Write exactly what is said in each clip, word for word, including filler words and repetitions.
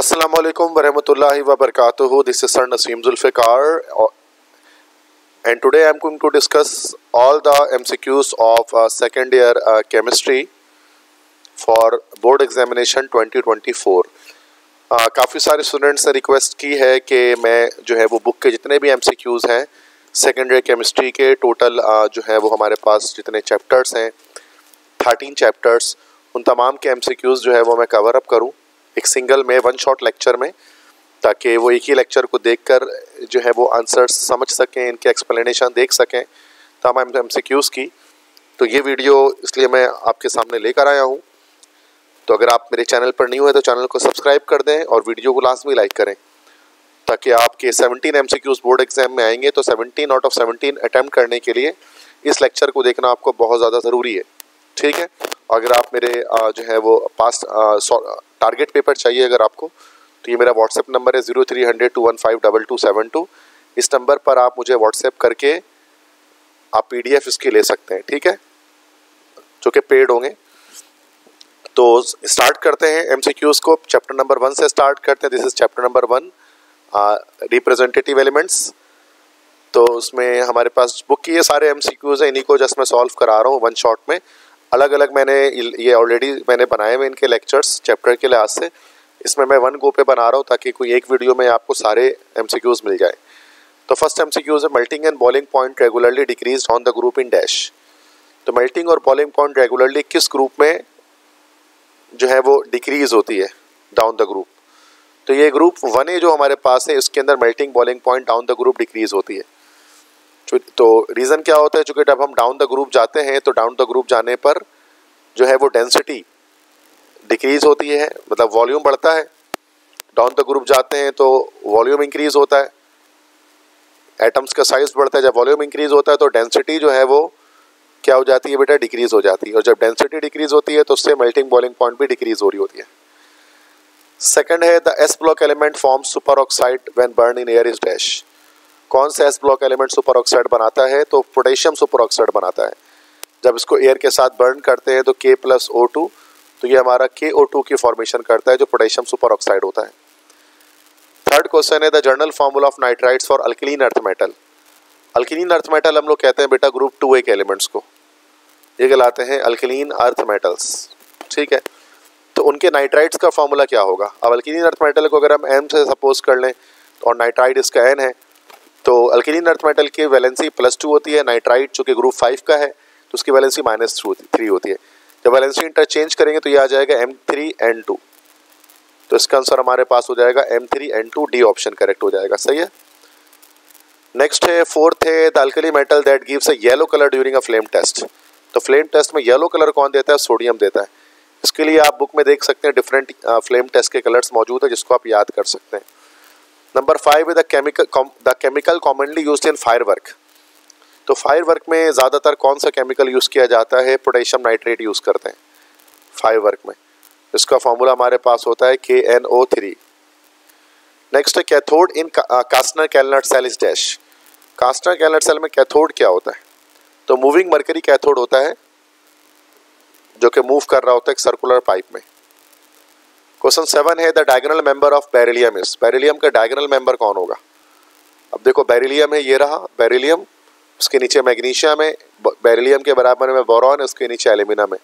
अस्सलामु अलैकुम वरहमतुल्लाहि वबरकातुहू। This is sir Naseem Zulfiqar and today I am going to discuss all the MCQs of second year chemistry for board examination twenty twenty four. काफ़ी सारे students ने request की है कि मैं जो है वो बुक के जितने भी एमसीक्यूज़ हैं सेकेंड ईयर केमिस्ट्री के, टोटल uh, जो है वो हमारे पास जितने चैप्टर्स हैं थर्टीन चैप्टर्स, उन तमाम के एमसीक्यूज़ जो है वो मैं कवर अप करूँ एक सिंगल में, वन शॉट लेक्चर में, ताकि वो एक ही लेक्चर को देखकर जो है वो आंसर्स समझ सकें, इनके एक्सप्लेनेशन देख सकें तमाम एमसीक्यूज़ की। तो ये वीडियो इसलिए मैं आपके सामने लेकर आया हूँ। तो अगर आप मेरे चैनल पर न्यू है तो चैनल को सब्सक्राइब कर दें और वीडियो को लाजमी लाइक करें, ताकि आपके सेवनटीन एमसीक्यूज़ बोर्ड एग्ज़ाम में आएंगे तो seventeen out of seventeen attempt करने के लिए इस लेक्चर को देखना आपको बहुत ज़्यादा ज़रूरी है। ठीक है, अगर आप मेरे जो है वो पास्ट टारगेट पेपर चाहिए अगर आपको, तो ये मेरा व्हाट्सएप नंबर है zero three hundred two one five double two seven two. इस नंबर पर आप मुझे व्हाट्सएप करके आप पीडीएफ इसकी ले सकते हैं, ठीक है, जो कि पेड होंगे। तो स्टार्ट करते हैं एमसीक्यूज़ को। चैप्टर नंबर वन से स्टार्ट करते हैं। This is chapter number one, representative elements. तो उसमें हमारे पास बुक की ये सारे एमसीक्यूज़ हैं, इन्हीं को जस्ट मैं सॉल्व करा रहा हूँ वन शॉट में। अलग अलग मैंने ये ऑलरेडी मैंने बनाए हुए इनके लेक्चर्स चैप्टर के लिहाज से, इसमें मैं वन गो पे बना रहा हूँ ताकि कोई एक वीडियो में आपको सारे एमसीक्यूज़ मिल जाए। तो फर्स्ट एमसीक्यूज़ है melting and boiling point regularly decrease on the group in dash. तो मेल्टिंग और बॉइलिंग पॉइंट रेगुलरली किस ग्रुप में जो है वो डिक्रीज़ होती है डाउन द ग्रुप। तो ये ग्रुप वन ए जो हमारे पास है, इसके अंदर melting boiling point down the group decrease होती है। तो रीज़न क्या होता है, चूँकि जब हम डाउन द ग्रुप जाते हैं तो डाउन द ग्रुप जाने पर जो है वो डेंसिटी डिक्रीज़ होती है, मतलब वॉल्यूम बढ़ता है। डाउन द ग्रुप जाते हैं तो वॉल्यूम इंक्रीज़ होता है, एटम्स का साइज़ बढ़ता है। जब वॉल्यूम इंक्रीज़ होता है तो डेंसिटी जो है वो क्या हो जाती है बेटा, डिक्रीज़ हो जाती है। और जब डेंसिटी डिक्रीज़ होती है तो उससे मेल्टिंग बॉइलिंग पॉइंट भी डिक्रीज़ हो रही होती है। सेकेंड है the S block element form super oxide when burn in air is dash. कौन सा S block element super oxide बनाता है, तो पोटेशियम सुपर ऑक्साइड बनाता है। जब इसको एयर के साथ बर्न करते हैं तो के प्लस ओ टू, तो ये हमारा के ओ टू की फॉर्मेशन करता है जो पोटेशियम सुपर ऑक्साइड होता है। थर्ड क्वेश्चन है the general formula of nitrides for alkaline earth metal. Alkaline earth metal हम लोग कहते हैं बेटा ग्रुप टू ए के एलिमेंट्स को, ये कहलाते हैं अल्किलीन अर्थ मेटल्स, ठीक है। तो उनके नाइट्राइड्स का फार्मूला क्या होगा। अब अल्किलीन अर्थ मेटल को अगर हम एन से सपोज कर लें और नाइट्राइड इसका एन है, तो अल्किलीन अर्थ मेटल की वैलेंसी प्लस टू होती है। नाइट्राइड जो कि ग्रुप फाइव का है तो उसकी वैलेंसी माइनस थ्री होती है। जब वैलेंसी इंटरचेंज करेंगे तो ये आ जाएगा एम थ्री एन टू। तो इसका आंसर हमारे पास हो जाएगा M three N two, D option correct हो जाएगा, सही है। नेक्स्ट है फोर्थ है the alkali metal that gives a yellow colour during a flame test. तो फ्लेम टेस्ट में येलो कलर कौन देता है, सोडियम देता है। इसके लिए आप बुक में देख सकते हैं डिफरेंट फ्लेम टेस्ट के कलर्स मौजूद है जिसको आप याद कर सकते हैं। नंबर फाइव है the chemical the chemical commonly used in fire work. तो फायर वर्क में ज़्यादातर कौन सा केमिकल यूज़ किया जाता है, पोटेशियम नाइट्रेट यूज़ करते हैं फायर वर्क में। इसका फार्मूला हमारे पास होता है K N O three. Next है cathode in Castner Kellner cell is dash. Castner Kellner cell में कैथोड क्या होता है, तो मूविंग मरकरी कैथोड होता है जो कि मूव कर रहा होता है एक सर्कुलर पाइप में। क्वेश्चन सेवन है the diagonal member of beryllium is. Beryllium का डायगोनल मेंबर कौन होगा। अब देखो बेरिलियम है, ये रहा बेरिलियम, उसके नीचे मैग्नीशियम है, बेरिलियम के बराबर में बोरॉन है, उसके नीचे एल्यूमिनियम है।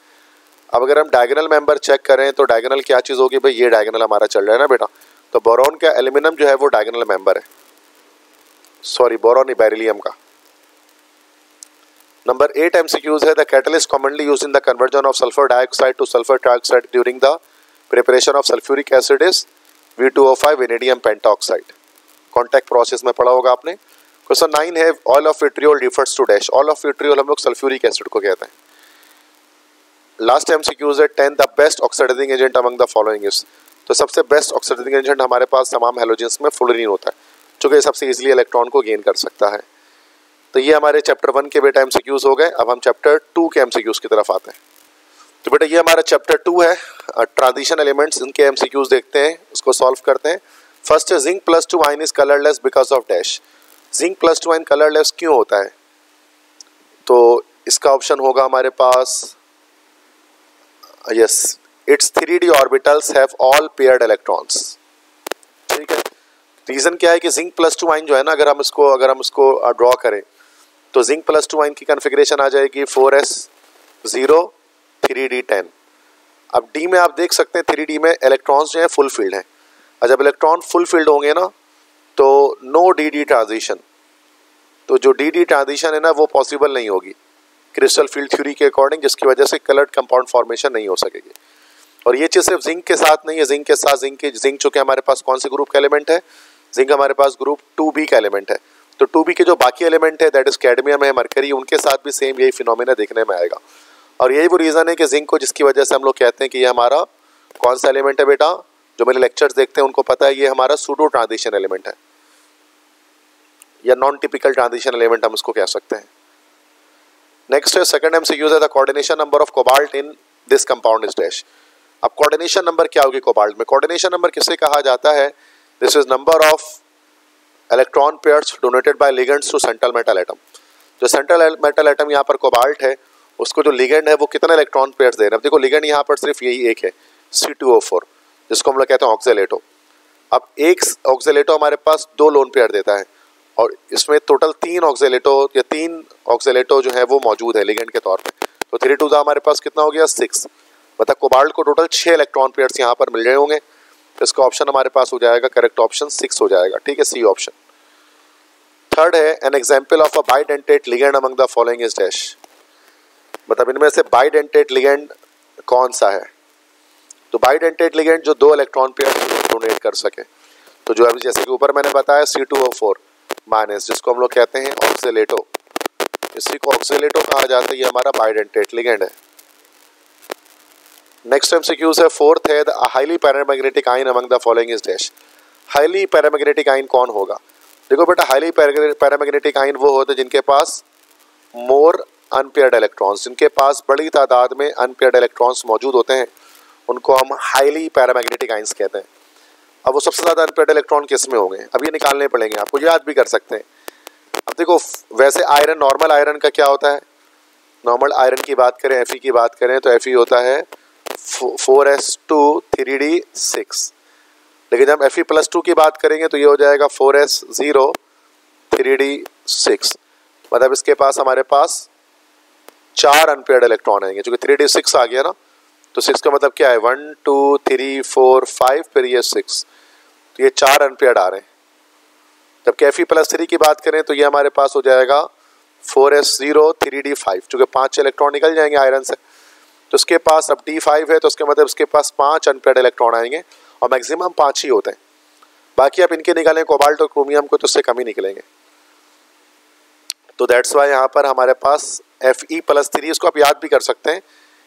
अब अगर हम डायगोनल मेंबर चेक करें तो डायगोनल क्या चीज़ होगी, भाई ये डायगोनल हमारा चल रहा है ना बेटा, तो बोरॉन का एल्यूमिनियम जो है वो डायगोनल मेंबर है, सॉरी बोरॉन ही बेरिलियम का। नंबर एट एमसीक्यूज है the catalyst commonly use in the conversion of sulphur dioxide to sulphur trioxide during the preparation of sulphuric acid is V two O five vanadium pentoxide. Contact process में पढ़ा होगा आपने। Question nine है oil of vitriol refers to dash. Oil of vitriol हम लोग sulphuric acid को कहते हैं। लास्ट एमसीक्यूज है ten the best oxidising agent among the following is. तो सबसे बेस्ट ऑक्सीडाइजिंग एजेंट हमारे पास तमाम हैलोजेंस में फ्लोरीन होता है, चूँकि सबसे ईजिली इलेक्ट्रॉन को गेन कर सकता है। तो ये हमारे चैप्टर वन के बेटा एमसीक्यूज हो गए। अब हम चैप्टर टू के एमसीक्यूज की तरफ आते हैं। तो बेटा ये हमारा चैप्टर टू है, ट्रांजिशन एलिमेंट्स, इनके एमसीक्यूज देखते हैं, उसको सॉल्व करते हैं। फर्स्ट है zinc plus two ion is colourless because of dash. Zinc plus two ion colourless क्यों होता है, तो इसका ऑप्शन होगा हमारे पास yes, it's three D orbitals have all paired electrons. Reason क्या है कि जिंक प्लस टू आइन जो है ना, अगर हम इसको अगर हम इसको ड्रॉ करें तो जिंक प्लस टू आइन की कन्फिग्रेशन आ जाएगी four S zero three D ten. अब डी में आप देख सकते हैं थ्री डी में इलेक्ट्रॉन्स जो है फुल फील्ड हैं, और जब इलेक्ट्रॉन फुल फील्ड होंगे ना तो नो डी डी ट्रांजिशन, तो जो डी डी ट्रांजिशन है ना वो पॉसिबल नहीं होगी क्रिस्टल फील्ड थ्योरी के अकॉर्डिंग, जिसकी वजह से कलर्ड कंपाउंड फॉर्मेशन नहीं हो सकेगी। और ये चीज़ सिर्फ जिंक के साथ नहीं है, जिंक के साथ जिंक के जिंक चूँकि हमारे पास कौन से ग्रुप का एलिमेंट है, जिंक हमारे पास ग्रुप टू बी का एलिमेंट है, तो टू बी के जो बाकी एलिमेंट है दैट इज कैडमियम है, मरकरी, उनके साथ भी सेम यही फिनोमेना देखने में आएगा। और यही वो रीज़न है कि जिंक को, जिसकी वजह से हम लोग कहते हैं कि ये हमारा कौन सा एलिमेंट है, बेटा जो मेरे लेक्चर्स देखते हैं उनको पता है, ये हमारा सूडो ट्रांजिशन एलिमेंट है या नॉन टिपिकल ट्रांजिशन एलिमेंट हम उसको कह सकते हैं। नेक्स्ट है सेकंड एम सी यूज है the coordination number of cobalt in this compound is dash. अब कोऑर्डिनेशन नंबर क्या होगी कोबाल्ट में, कोऑर्डिनेशन नंबर किसे कहा जाता है, this is number of electron pairs donated by ligands to central metal atom. जो सेंट्रल मेटल एटम यहाँ पर कोबाल्ट है उसको जो लिगेंड है वो कितना इलेक्ट्रॉन पेयर्स दे रहे हैं। देखो लिगेंड यहाँ पर सिर्फ यही एक है सी टू ओ फोर, जिसको हम लोग कहते हैं ऑक्जेलेटो। अब एक ऑक्जेलेटो हमारे पास दो लोन पेयर देता है और इसमें टोटल तीन ऑक्जेलेटो या तीन ऑक्जेलेटो जो है वो मौजूद है लिगेंड के तौर पे, तो थ्री टू दा हमारे पास कितना हो गया सिक्स, मतलब कोबाल्ट को टोटल छः इलेक्ट्रॉन पेयर्स यहाँ पर मिल रहे होंगे। तो इसका ऑप्शन हमारे पास हो जाएगा, करेक्ट ऑप्शन सिक्स हो जाएगा, ठीक है सी ऑप्शन। थर्ड है an example of a bidentate ligand among the following is dash, मतलब इनमें से बाइडेंटेट लिगेंड कौन सा है, तो बाइडेंटेट लिगेंड जो दो इलेक्ट्रॉन पेयर डोनेट कर सके। तो जो अभी जैसे कि ऊपर मैंने बताया C two O four minus, जिसको हम लोग कहते हैं ऑक्सीलेटो, इसी को ऑक्सीलेटो कहा जाता है, ये हमारा बाइडेंटेट लिगेंड है। नेक्स्ट एमसीक्यूज है फोर्थ है the highly paramagnetic ion among the following is dash. Highly paramagnetic ion कौन होगा, देखो बेटा हाईली पैरामैग्नेटिक आयन वो होते हैं जिनके पास मोर अनपेयर्ड इलेक्ट्रॉन्स, जिनके पास बड़ी तादाद में अनपेयर्ड इलेक्ट्रॉन्स मौजूद होते हैं उनको हम हाईली पैरामैग्नेटिक आइंस कहते हैं। अब वो सबसे ज़्यादा अनपेयर्ड इलेक्ट्रॉन किस में होंगे, अब ये निकालने पड़ेंगे, आपको याद भी कर सकते हैं। अब देखो वैसे आयरन, नॉर्मल आयरन का क्या होता है, नॉर्मल आयरन की बात करें Fe की बात करें तो Fe होता है four S two three D six, लेकिन जब Fe प्लस टू की बात करेंगे तो ये हो जाएगा four S zero three D six, मतलब इसके पास हमारे पास चार अनपेयर्ड इलेक्ट्रॉन आएंगे, चूँकि थ्री डी सिक्स आ गया ना तो सिक्स का मतलब क्या है one two three four five फिर ये सिक्स, तो ये चार अनपेयर्ड आ रहे हैं। जब Fe प्लस थ्री की बात करें तो ये हमारे पास हो जाएगा four S zero three D five, चूँकि पाँच इलेक्ट्रॉन निकल जाएंगे आयरन से, तो इसके पास अब डी फाइव है तो उसके मतलब इसके पास पाँच अनपेयर्ड इलेक्ट्रॉन आएंगे और मैक्सिमम पाँच ही होते हैं, बाकी आप इनके निकालें कोबाल्ट और क्रोमियम को तो उससे कम ही निकलेंगे। तो दैट्स वाई यहाँ पर हमारे पास Fe प्लस थ्री, इसको आप याद भी कर सकते हैं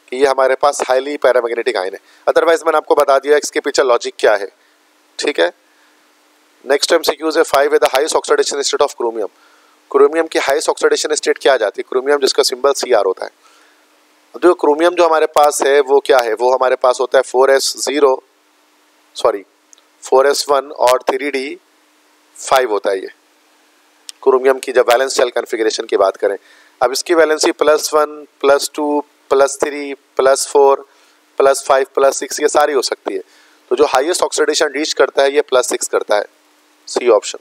कि ये हमारे पास हाईली पैरामैग्नेटिक आयन है, अदरवाइज मैंने आपको बता दिया इसके पीछे लॉजिक क्या है, ठीक है। नेक्स्ट एमसीक्यूज है फाइव है the highest oxidation state of chromium. Chromium की हाईएस्ट ऑक्सीडेशन स्टेट क्या जाती है, क्रोमियम जिसका सिंबल सी आर होता है। जो क्रोमियम जो हमारे पास है वो क्या है, वो हमारे पास होता है four S zero sorry four S one और थ्री डी फाइव होता है ये क्रोमियम की, जब बैलेंस शेल कन्फिग्रेशन की बात करें। अब इसकी valency plus one plus two plus three plus four plus five plus six ये सारी हो सकती है, तो जो हाईएस्ट ऑक्सीडेशन रीच करता है ये प्लस सिक्स करता है, C option.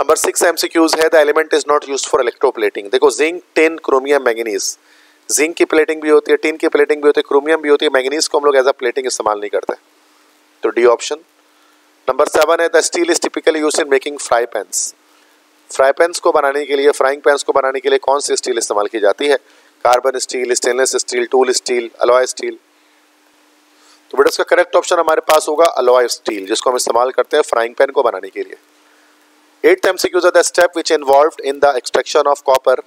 Number six MCQs है the element is not used for electroplating. देखो zinc tin chromium manganese, zinc की प्लेटिंग भी होती है, टिन की प्लेटिंग भी होती है, क्रोमियम भी होती है, मैंगनीज को हम लोग एज अ प्लेटिंग इस्तेमाल नहीं करते, तो डी ऑप्शन। नंबर सेवन है the steel is typically use in making fry pans. Fry pans को बनाने के लिए, फ्राइंग पैंस को बनाने के लिए कौन सी स्टील इस्तेमाल की जाती है, carbon steel, stainless steel, tool steel, alloy steel, तो बेटा इसका करेक्ट ऑप्शन हमारे पास होगा अलॉय स्टील, जिसको हम इस्तेमाल करते हैं फ्राइंग पैन को बनाने के लिए। Eight MCQs are the step which involved in the extraction of copper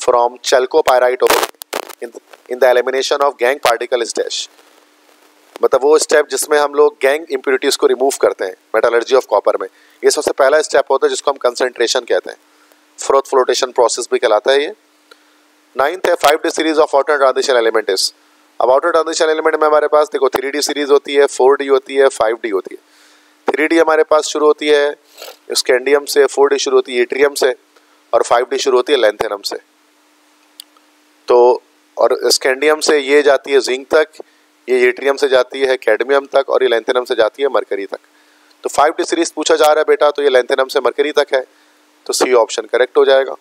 from chalcopyrite ore in the elimination of gang particle is dash, मतलब वो स्टेप जिसमें हम लोग गैंग इंप्योरिटीज को रिमूव करते हैं मेटलर्जी ऑफ कॉपर में, ये सबसे पहला स्टेप होता है जिसको हम कंसनट्रेशन कहते हैं, फ्रोथ फ्लोटेशन प्रोसेस भी कहलाता है ये। नाइन्थ है five D series of outer transition element is. अब आउटर ट्रांजिशन एलिमेंट में हमारे पास देखो थ्री डी सीरीज होती है, फोर डी होती है, फाइव डी होती है। थ्री डी हमारे पास शुरू होती है स्कैंडियम से, फोर डी शुरू होती है ईट्रियम से, और फाइव डी शुरू होती है लैंथेनम से। तो और स्कैंडियम से ये जाती है जिंक तक, ये ईट्रियम से जाती है कैडमियम तक, और ये लैंथेनम से जाती है मरकरी तक। तो फाइव डी सीरीज पूछा जा रहा है बेटा, तो ये लैंथेनम से मरकरी तक है, तो सी ऑप्शन करेक्ट हो जाएगा।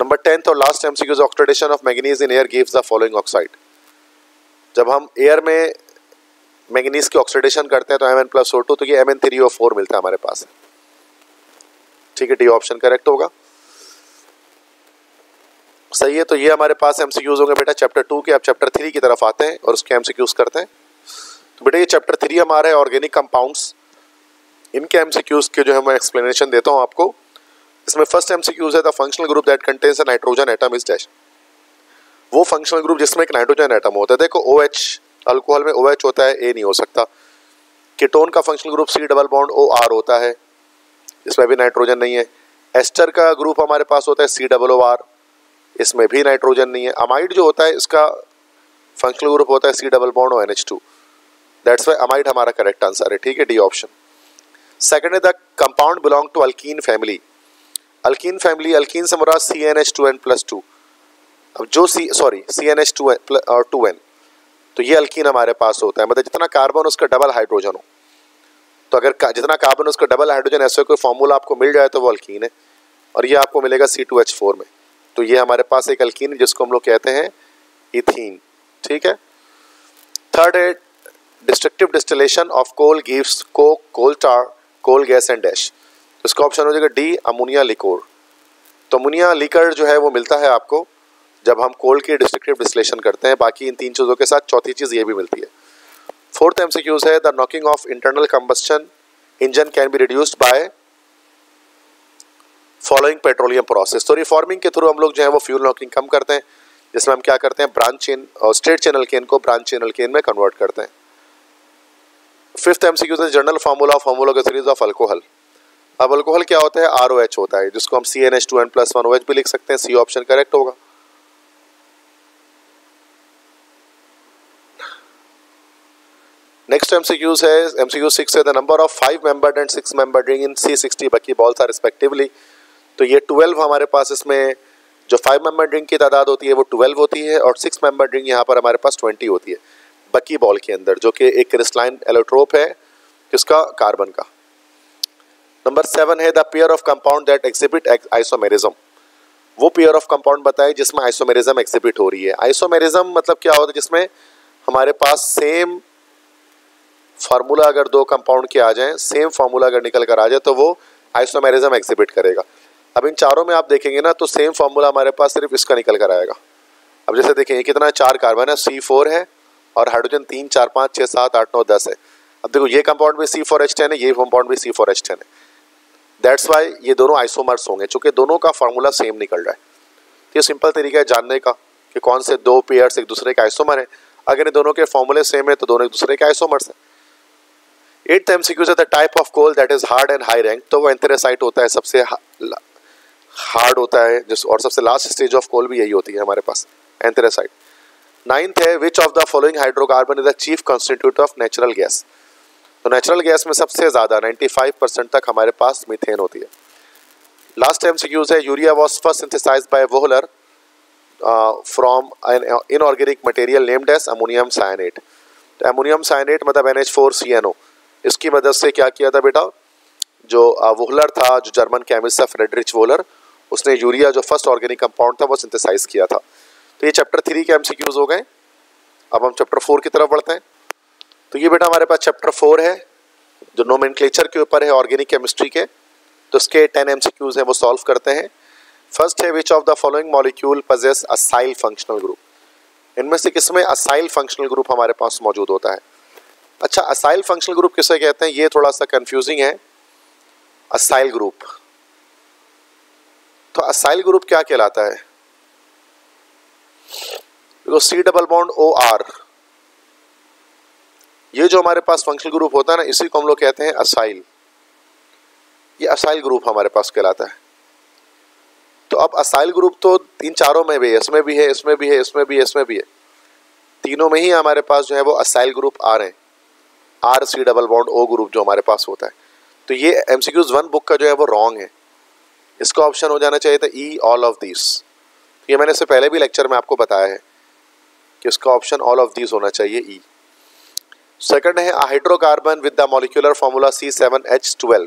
नंबर टेंथ और last MCQ is oxidation of manganese in air gives the following oxide. जब हम एयर में मैंगनीज की ऑक्सीडेशन करते हैं तो M N plus O two, तो ये M N three O four मिलता है हमारे पास, ठीक है, डी ऑप्शन करेक्ट होगा। सही है, तो ये हमारे पास एमसीक्यूज होंगे बेटा चैप्टर टू के। अब चैप्टर थ्री की तरफ आते हैं और उसके एमसीक्यूज करते हैं। तो बेटा ये चैप्टर थ्री हमारा है ऑर्गेनिक कंपाउंड्स, इनके एमसीक्यूज के जो है मैं एक्सप्लेनेशन देता हूँ आपको। इसमें फर्स्ट एमसीक्यूज है the functional group that contains a nitrogen atom is dash. वो फंक्शनल ग्रुप जिसमें एक नाइट्रोजन एटम होता है। देखो ओ एच अल्कोहल में ओ एच होता है, ए नहीं हो सकता। कीटोन का functional group C double bond O R होता है, इसमें भी नाइट्रोजन नहीं है। एस्टर का ग्रुप हमारे पास होता है सी डबल ओ आर, इसमें भी नाइट्रोजन नहीं है। अमाइड जो होता है इसका फंक्शनल ग्रुप होता है C double bond O N H two, that's why amide हमारा करेक्ट आंसर है, ठीक है, डी ऑप्शन। सेकेंड है the compound belong to alkene family. Alkene family, alkene से मुराद C N H two N plus two, अब जो C sorry C N H two N और टू एन, तो ये अल्कीन हमारे पास होता है, मतलब जितना कार्बन उसका डबल हाइड्रोजन हो। तो अगर का, जितना कार्बन उसका डबल हाइड्रोजन, ऐसा कोई फार्मूला आपको मिल जाए तो वो अल्कीन है। और ये आपको मिलेगा सी टू एच फोर में, तो ये हमारे पास एक अल्कीन है जिसको हम लोग कहते हैं इथीन, ठीक है। थर्ड है destructive distillation of coal gives coke, coal tar, coal gas and dash. इसका ऑप्शन हो जाएगा डी अमोनिया लिकोर। तो अमोनिया लिकर जो है वो मिलता है आपको जब हम कोल की डिस्ट्रक्टिव डिस्टिलेशन करते हैं। बाकी इन तीन चीज़ों के साथ चौथी चीज़ ये भी मिलती है। फोर्थ एमसीक्यूज है the knocking of internal combustion engine can be reduced by following petroleum process. तो रिफॉर्मिंग के थ्रू हम लोग जो है वो फ्यूल नॉकिंग कम करते हैं, जिसमें हम क्या करते हैं ब्रांच चेन और स्ट्रेट चैनल केन को ब्रांच चैनल केन में कन्वर्ट करते हैं। फिफ्थ एमसीक्यूज है general formula of homologous series of alcohol. अब अल्कोहल क्या होता है आर ओ एच होता है, जिसको हम C N H two N plus one O H भी लिख सकते हैं, सी ऑप्शन करेक्ट होगा। नेक्स्ट एमसीक्यूज है एमसीक्यू सिक्स है the number of five membered and six membered ring in C sixty bucky balls are respectively. तो ये twelve हमारे पास, इसमें जो फाइव मेंबर्ड रिंग की तादाद होती है वो ट्वेल्व होती है और सिक्स मेंबर्ड रिंग यहाँ पर हमारे पास ट्वेंटी होती है बकी बॉल के अंदर, जो कि एक क्रिस्टलाइन एलोट्रोप है किसका कार्बन का। नंबर सेवन है the pair of compound that exhibit isomerism. वो पेयर ऑफ कंपाउंड बताए जिसमें आइसोमेरिज्म एग्जिबिट हो रही है। आइसोमेरिज्म मतलब क्या होता है, जिसमें हमारे पास सेम फार्मूला अगर दो कंपाउंड के आ जाएं, सेम फार्मूला अगर निकल कर आ जाए तो वो आइसोमेरिज्म एग्जिबिट करेगा। अब इन चारों में आप देखेंगे ना तो सेम फार्मूला हमारे पास सिर्फ इसका निकल कर आएगा। अब जैसे देखेंगे कितना चार कार्बन है, सी फोर है और हाइड्रोजन तीन चार पाँच छः सात आठ नौ दस है। अब देखो ये कंपाउंड भी सी फोर एच टेन है, ये कंपाउंड भी सी फोर एच टेन है, दैट्स वाई ये दोनों आइसोमर्स होंगे, चूँकि दोनों का फार्मूला सेम निकल रहा है। तो ये सिंपल तरीका है जानने का कि कौन से दो पेयर्स एक दूसरे के आइसोमर हैं। अगर इन दोनों के फार्मूले सेम है तो दोनों एक दूसरे के आइसोमर्स हैं। एट्थ एमसीक्यूज है the type of coal that is hard and high rank. तो वो एंथ्रेसाइट होता है, सबसे हार्ड होता है जिस, और सबसे लास्ट स्टेज ऑफ कोल भी यही होती है हमारे पास एंथ्रेसाइट। नाइन्थ है which of the following hydrocarbon is the chief constitute of natural gas. तो नेचुरल गैस में सबसे ज़्यादा पचानवे परसेंट तक हमारे पास मीथेन होती है। लास्ट एमसीक्यूज है urea was first synthesized by Wohler from an inorganic material named as ammonium cyanate. तो अमोनियम साइनेट मतलब N H four C N O, इसकी मदद से क्या किया था बेटा, जो वोहलर uh, था, जो जर्मन केमिस्ट था फ्रेडरिच वोहलर, उसने यूरिया जो फर्स्ट ऑर्गेनिक कंपाउंड था वो सिंथेसाइज किया था। तो ये चैप्टर थ्री के एमसीक्यूज हो गए। अब हम चैप्टर फोर की तरफ बढ़ते हैं। तो ये बेटा हमारे पास चैप्टर फोर है जो नोमेनक्लेचर के ऊपर है ऑर्गेनिक केमिस्ट्री के। तो इसके टेन एमसीक्यूज हैं वो सॉल्व करते हैं। फर्स्ट है which of the following molecule possess acyl functional group. इनमें से किसमें असाइल फंक्शनल ग्रुप हमारे पास मौजूद होता है। अच्छा असाइल फंक्शनल ग्रुप किसे कहते हैं, ये थोड़ा सा कन्फ्यूजिंग है। असाइल ग्रुप, तो असाइल ग्रुप क्या कहलाता है, तो C double bond O R, ये जो हमारे पास फंक्शनल ग्रुप होता है ना इसी को हम लोग कहते हैं असाइल। ये असाइल ग्रुप हमारे पास कहलाता है। तो अब असाइल ग्रुप तो इन चारों में भी है, इसमें भी है, इसमें भी है, इसमें भी है, इसमें भी है, तीनों में ही हमारे पास जो है वो असाइल ग्रुप आ रहे हैं, R C double bond O group जो हमारे पास होता है। तो ये एमसीक्यूज वन बुक का जो है वो रॉन्ग है, इसका ऑप्शन हो जाना चाहिए था ई ऑल ऑफ दिस। ये मैंने इससे पहले भी लेक्चर में आपको बताया है कि इसका ऑप्शन ऑल ऑफ दिस होना चाहिए ई। सेकंड है hydrocarbon with the molecular formula C seven H twelve.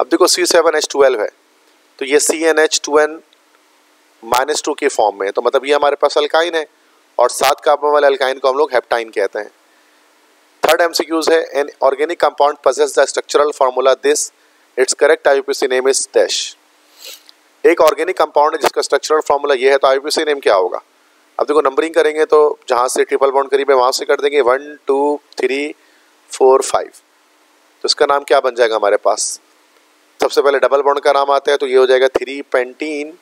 अब देखो सी सेवन एच ट्वेल्व है तो ये C N H two N minus two के फॉर्म में है, तो मतलब ये हमारे पास अल्काइन है और सात कार्बन वाले अल्काइन को हम लोग हेप्टाइन कहते हैं। थर्ड एमसीक्यूज है an organic compound possess the structural formula this, its correct IUPAC name is dash. एक ऑर्गेनिक कंपाउंड है जिसका स्ट्रक्चरल फार्मूला ये है, तो आईयूपीएसी नेम क्या होगा? अब देखो नंबरिंग करेंगे तो जहाँ से ट्रिपल बॉन्ड करीब है वहाँ से कर देंगे one two three four five, तो इसका नाम क्या बन जाएगा हमारे पास? सबसे पहले डबल बॉन्ड का नाम आता है तो ये हो जाएगा थ्री पेंटीन,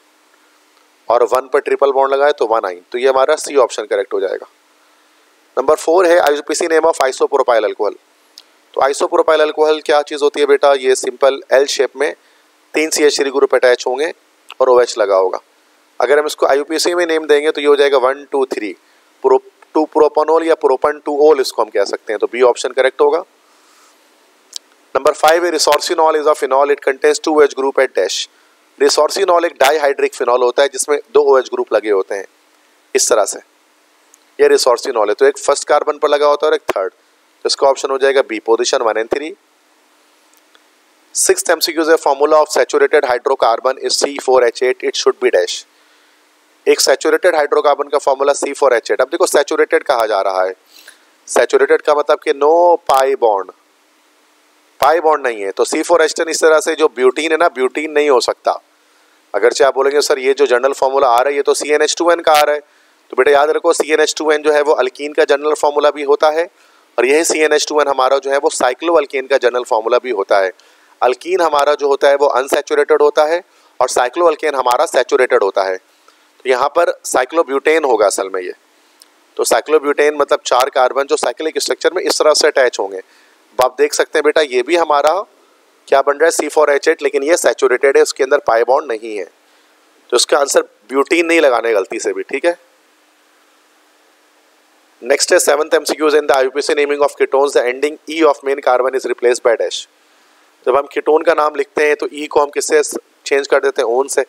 और वन पर ट्रिपल बॉन्ड लगाए तो वन आई, तो ये हमारा सी ऑप्शन करेक्ट हो जाएगा। नंबर फोर है IUPAC name of isopropyl alcohol. तो आइसोप्रोपाइल अल्कोहल क्या चीज़ होती है बेटा? ये सिंपल एल शेप में तीन C H three group attach होंगे और ओ एच लगा होगा। अगर हम इसको आईयूपीएसी में नेम देंगे तो ये हो जाएगा one two three pro two propanol या प्रोपन टू ओल, इसको हम कह सकते हैं, तो बी ऑप्शन करेक्ट होगा। नंबर फाइव है resorcinol is a phenol, it contains two O H group at dash. Resorcinol एक डाईहाइड्रिक फिनॉल होता है जिसमें दो ओ एच ग्रुप लगे होते हैं इस तरह से, ये रिसोर्सिनॉल है, तो एक फर्स्ट कार्बन पर लगा होता है और एक थर्ड, तो इसका ऑप्शन हो जाएगा B position one and three. Sixth MCQs है formula of saturated hydrocarbon is C four H eight, it should be dash. एक सैचुरेटेड हाइड्रोकार्बन का formula C four H eight. अब देखो सैचुरेटेड कहा जा रहा है, सैचुरेटेड का मतलब कि no pi bond, pi bond नहीं है, तो सी फोर एच टेन इस तरह से जो ब्यूटीन है ना, ब्यूटीन नहीं हो सकता। अगरचे आप बोलेंगे सर ये जो जनरल फार्मूला आ रहा है ये तो C N H two N का आ रहा है, तो बेटा याद रखो C N H two N जो है वो अल्कीन का जनरल फार्मूला भी होता है, और यही C N H two n हमारा जो है वो साइक्लो अल्कीन का जनरल फार्मूला भी होता है। अल्कीन हमारा जो होता है वो अनसैचुरेटेड होता है और साइक्लो अल्केन हमारा सैचुरेटेड होता है, तो यहाँ पर साइक्लोब्यूटेन होगा असल में ये, तो साइक्लोब्यूटेन मतलब चार कार्बन जो साइक्लिक स्ट्रक्चर में इस तरह से अटैच होंगे। अब आप देख सकते हैं बेटा ये भी हमारा क्या बन रहा है सी फोर एच एट, लेकिन ये सैचुरेटेड है, उसके अंदर पाई बॉन्ड नहीं है, तो इसका आंसर ब्यूटीन नहीं लगाने गलती से भी, ठीक है। नेक्स्ट है seventh MCQs in the IUPAC naming of ketones the ending E of main carbon is replace by dash. जब हम कीटोन का नाम लिखते हैं तो ई को हम किससे चेंज कर देते हैं? ओन से।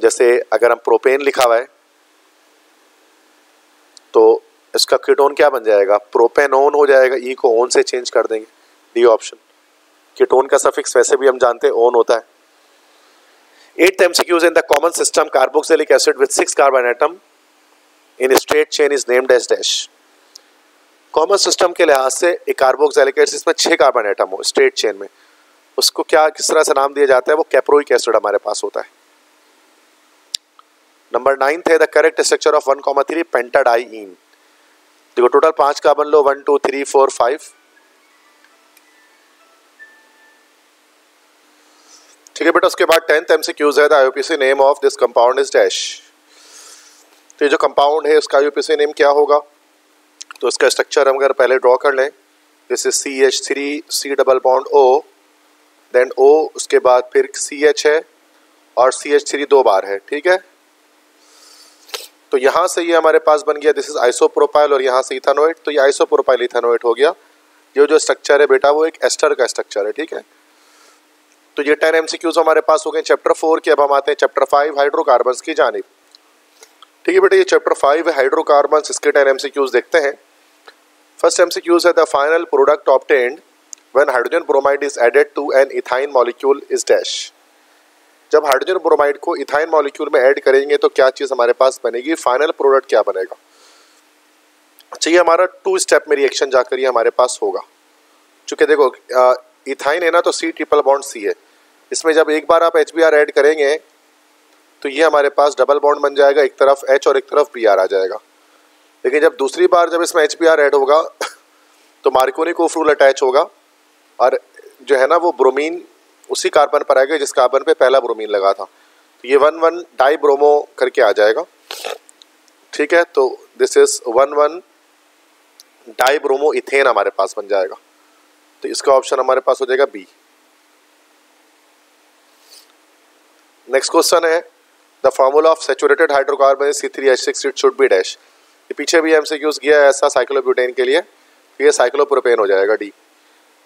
जैसे अगर हम प्रोपेन लिखा हुआ है तो इसका कीटोन क्या बन जाएगा? प्रोपेनोन हो जाएगा, ई को ओन से चेंज कर देंगे, डी ऑप्शन। कीटोन का सफिक्स वैसे भी हम जानते हैं ओन होता है। Eighth MCQs in the common system carboxylic acid with six carbon atom in straight chain is named as dash. Common system के लिहाज से एक कार्बोक्सिलिक एसिड इसमें छः कार्बन एटम हो स्ट्रेट चेन में, उसको क्या किस तरह से नाम दिया जाता है? वो कैप्रोइक एसिड हमारे पास होता है। नंबर नाइन्थ है the correct structure of one comma three pentadiene. देखो टोटल पांच कार्बन लो, one two three four five, ठीक है बेटा। उसके बाद टेंथ एमसीक्यूज है the IUPAC name of this compound is dash. तो ये जो कंपाउंड है उसका आईयूपीएसी नेम क्या होगा? तो इसका स्ट्रक्चर हम अगर पहले ड्रॉ कर लें, जैसे C H three C double bond O, then O, उसके बाद फिर सी एच है और सी एच थ्री दो बार है, ठीक है। तो यहाँ से ये यह हमारे पास बन गया दिस इज आइसोप्रोपाइल, और यहाँ से इथानोएट, तो ये आइसोप्रोपाइल इथानोएट हो गया। ये जो स्ट्रक्चर है बेटा वो एक एस्टर का स्ट्रक्चर है, ठीक है। तो ये टेन एमसीक्यूज हमारे पास हो गए चैप्टर फोर के। अब हम आते हैं चैप्टर फाइव हाइड्रोकार्बन्स की जानिब, ठीक है बेटा। ये चैप्टर फाइव है हाइड्रोकार्बन्स, इसके टेन एमसीक्यूज देखते हैं। फर्स्ट एमसीक्यूज है the final product obtained when hydrogen bromide is added to an ethyne molecule is dash. जब हाइड्रोजन ब्रोमाइड को इथाइन मॉलिक्यूल में ऐड करेंगे तो क्या चीज़ हमारे पास बनेगी? फाइनल प्रोडक्ट क्या बनेगा? अच्छा, ये हमारा टू स्टेप में रिएक्शन जाकर ये हमारे पास होगा। चूँकि देखो इथाइन है ना, तो सी ट्रिपल बॉन्ड सी है, इसमें जब एक बार आप एच बी आर ऐड करेंगे तो ये हमारे पास डबल बॉन्ड बन जाएगा, एक तरफ एच और एक तरफ बी आर आ जाएगा। लेकिन जब दूसरी बार जब इसमें एच बी आर ऐड होगा तो मार्कोनिकोफ रूल अटैच होगा, और जो है ना वो ब्रोमीन उसी कार्बन पर आएगा जिस कार्बन पे पहला ब्रोमीन लगा था, तो ये वन वन डाई ब्रोमो करके आ जाएगा, ठीक है। तो this is one one die bromo ethane हमारे पास बन जाएगा, तो इसका ऑप्शन हमारे पास हो जाएगा बी। नेक्स्ट क्वेश्चन है the formula of saturated hydrocarbon C three H six it should be dash. ये पीछे भी हमसे यूज किया है ऐसा साइक्लोब्यूटेन के लिए, तो ये साइक्लोप्रोपेन हो जाएगा, डी।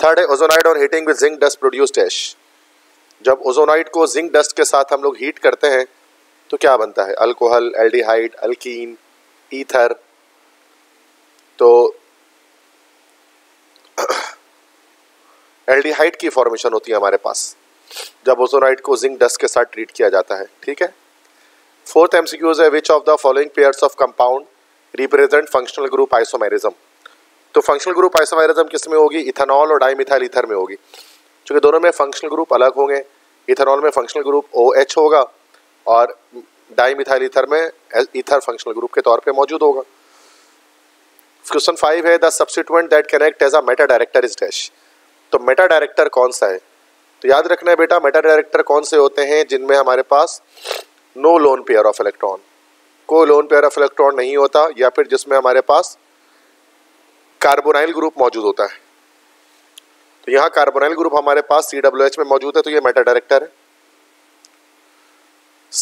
थर्ड है ओजोनाइड और heating with zinc dust produce dash. जब ओजोनाइड को जिंक डस्ट के साथ हम लोग हीट करते हैं तो क्या बनता है? Alcohol, aldehyde, alkene, ether. तो एल्डिहाइड की फॉर्मेशन होती है हमारे पास जब ओजोनाइट को जिंक डस्ट के साथ ट्रीट किया जाता है। ठीक है, फोर्थ एमसीक्यूज है which of the following pairs of compound represent functional group isomerism. तो फंक्शनल ग्रुप आइसोमेरिज्म किस में होगी? इथेनॉल और डाईमिथाइल ईथर में होगी, क्योंकि दोनों में फंक्शनल ग्रुप अलग होंगे। इथेनॉल में फंक्शनल ग्रुप OH होगा और डाईमिथाइल ईथर में ईथर फंक्शनल ग्रुप के तौर पे मौजूद होगा। क्वेश्चन फाइव है the substituent that can act as a meta director is dash. तो मेटा डायरेक्टर कौन सा है? तो याद रखना है बेटा, मेटा डायरेक्टर कौन से होते हैं? जिनमें हमारे पास no lone pair of electron, कोई लोन पेयर ऑफ इलेक्ट्रॉन नहीं होता, या फिर जिसमें हमारे पास कार्बोनाइल ग्रुप मौजूद होता है। तो यहाँ कार्बोनाइल ग्रुप हमारे पास सी डब्ल्यू एच में मौजूद है, तो ये मेटा डायरेक्टर है।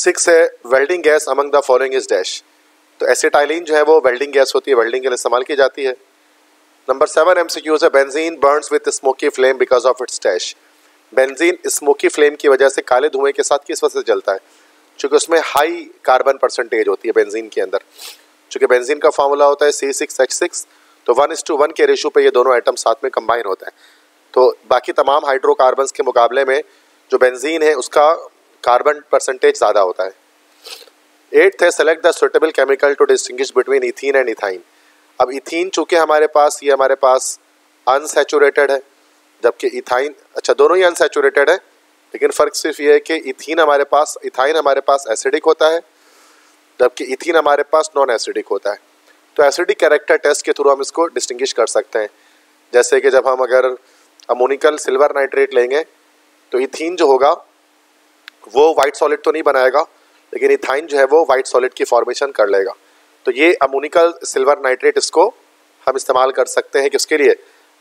सिक्स है welding gas among the following is dash. तो एसिटाइलिन जो है वो वेल्डिंग गैस होती है, वेल्डिंग के लिए इस्तेमाल की जाती है। नंबर सेवन एमसीक्यूज है benzene burns with smoky flame because of its dash. Benzene smoky flame की वजह से, काले धुएं के साथ किस वजह से जलता है? चूँकि उसमें हाई कार्बन परसेंटेज होती है बेंजीन के अंदर। चूँकि बेंजीन का फार्मूला होता है सी सिक्स एच सिक्स, तो वन इस टू वन के रेशो पे ये दोनों आइटम साथ में कंबाइन होते हैं। तो बाकी तमाम हाइड्रोकार्बन्स के मुकाबले में जो बेंजीन है उसका कार्बन परसेंटेज ज़्यादा होता है। एट्थ है select the suitable chemical to distinguish between ethene and ethyne. अब इथीन चूँकि हमारे पास ये हमारे पास अनसेचुरेटेड है, जबकि इथाइन, अच्छा दोनों ही अनसेचुरेटेड है, लेकिन फ़र्क सिर्फ ये है कि इथीन हमारे पास इथाइन हमारे पास एसिडिक होता है, जबकि इथीन हमारे पास नॉन एसिडिक होता है। तो एसिडिक कैरेक्टर टेस्ट के थ्रू हम इसको डिस्टिंग्विश कर सकते हैं। जैसे कि जब हम अगर अमोनिकल सिल्वर नाइट्रेट लेंगे तो इथीन जो होगा वो वाइट सॉलिड तो नहीं बनाएगा, लेकिन इथाइन जो है वो वाइट सॉलिड की फॉर्मेशन कर लेगा। तो ये अमोनिकल सिल्वर नाइट्रेट इसको हम इस्तेमाल कर सकते हैं कि उसके लिए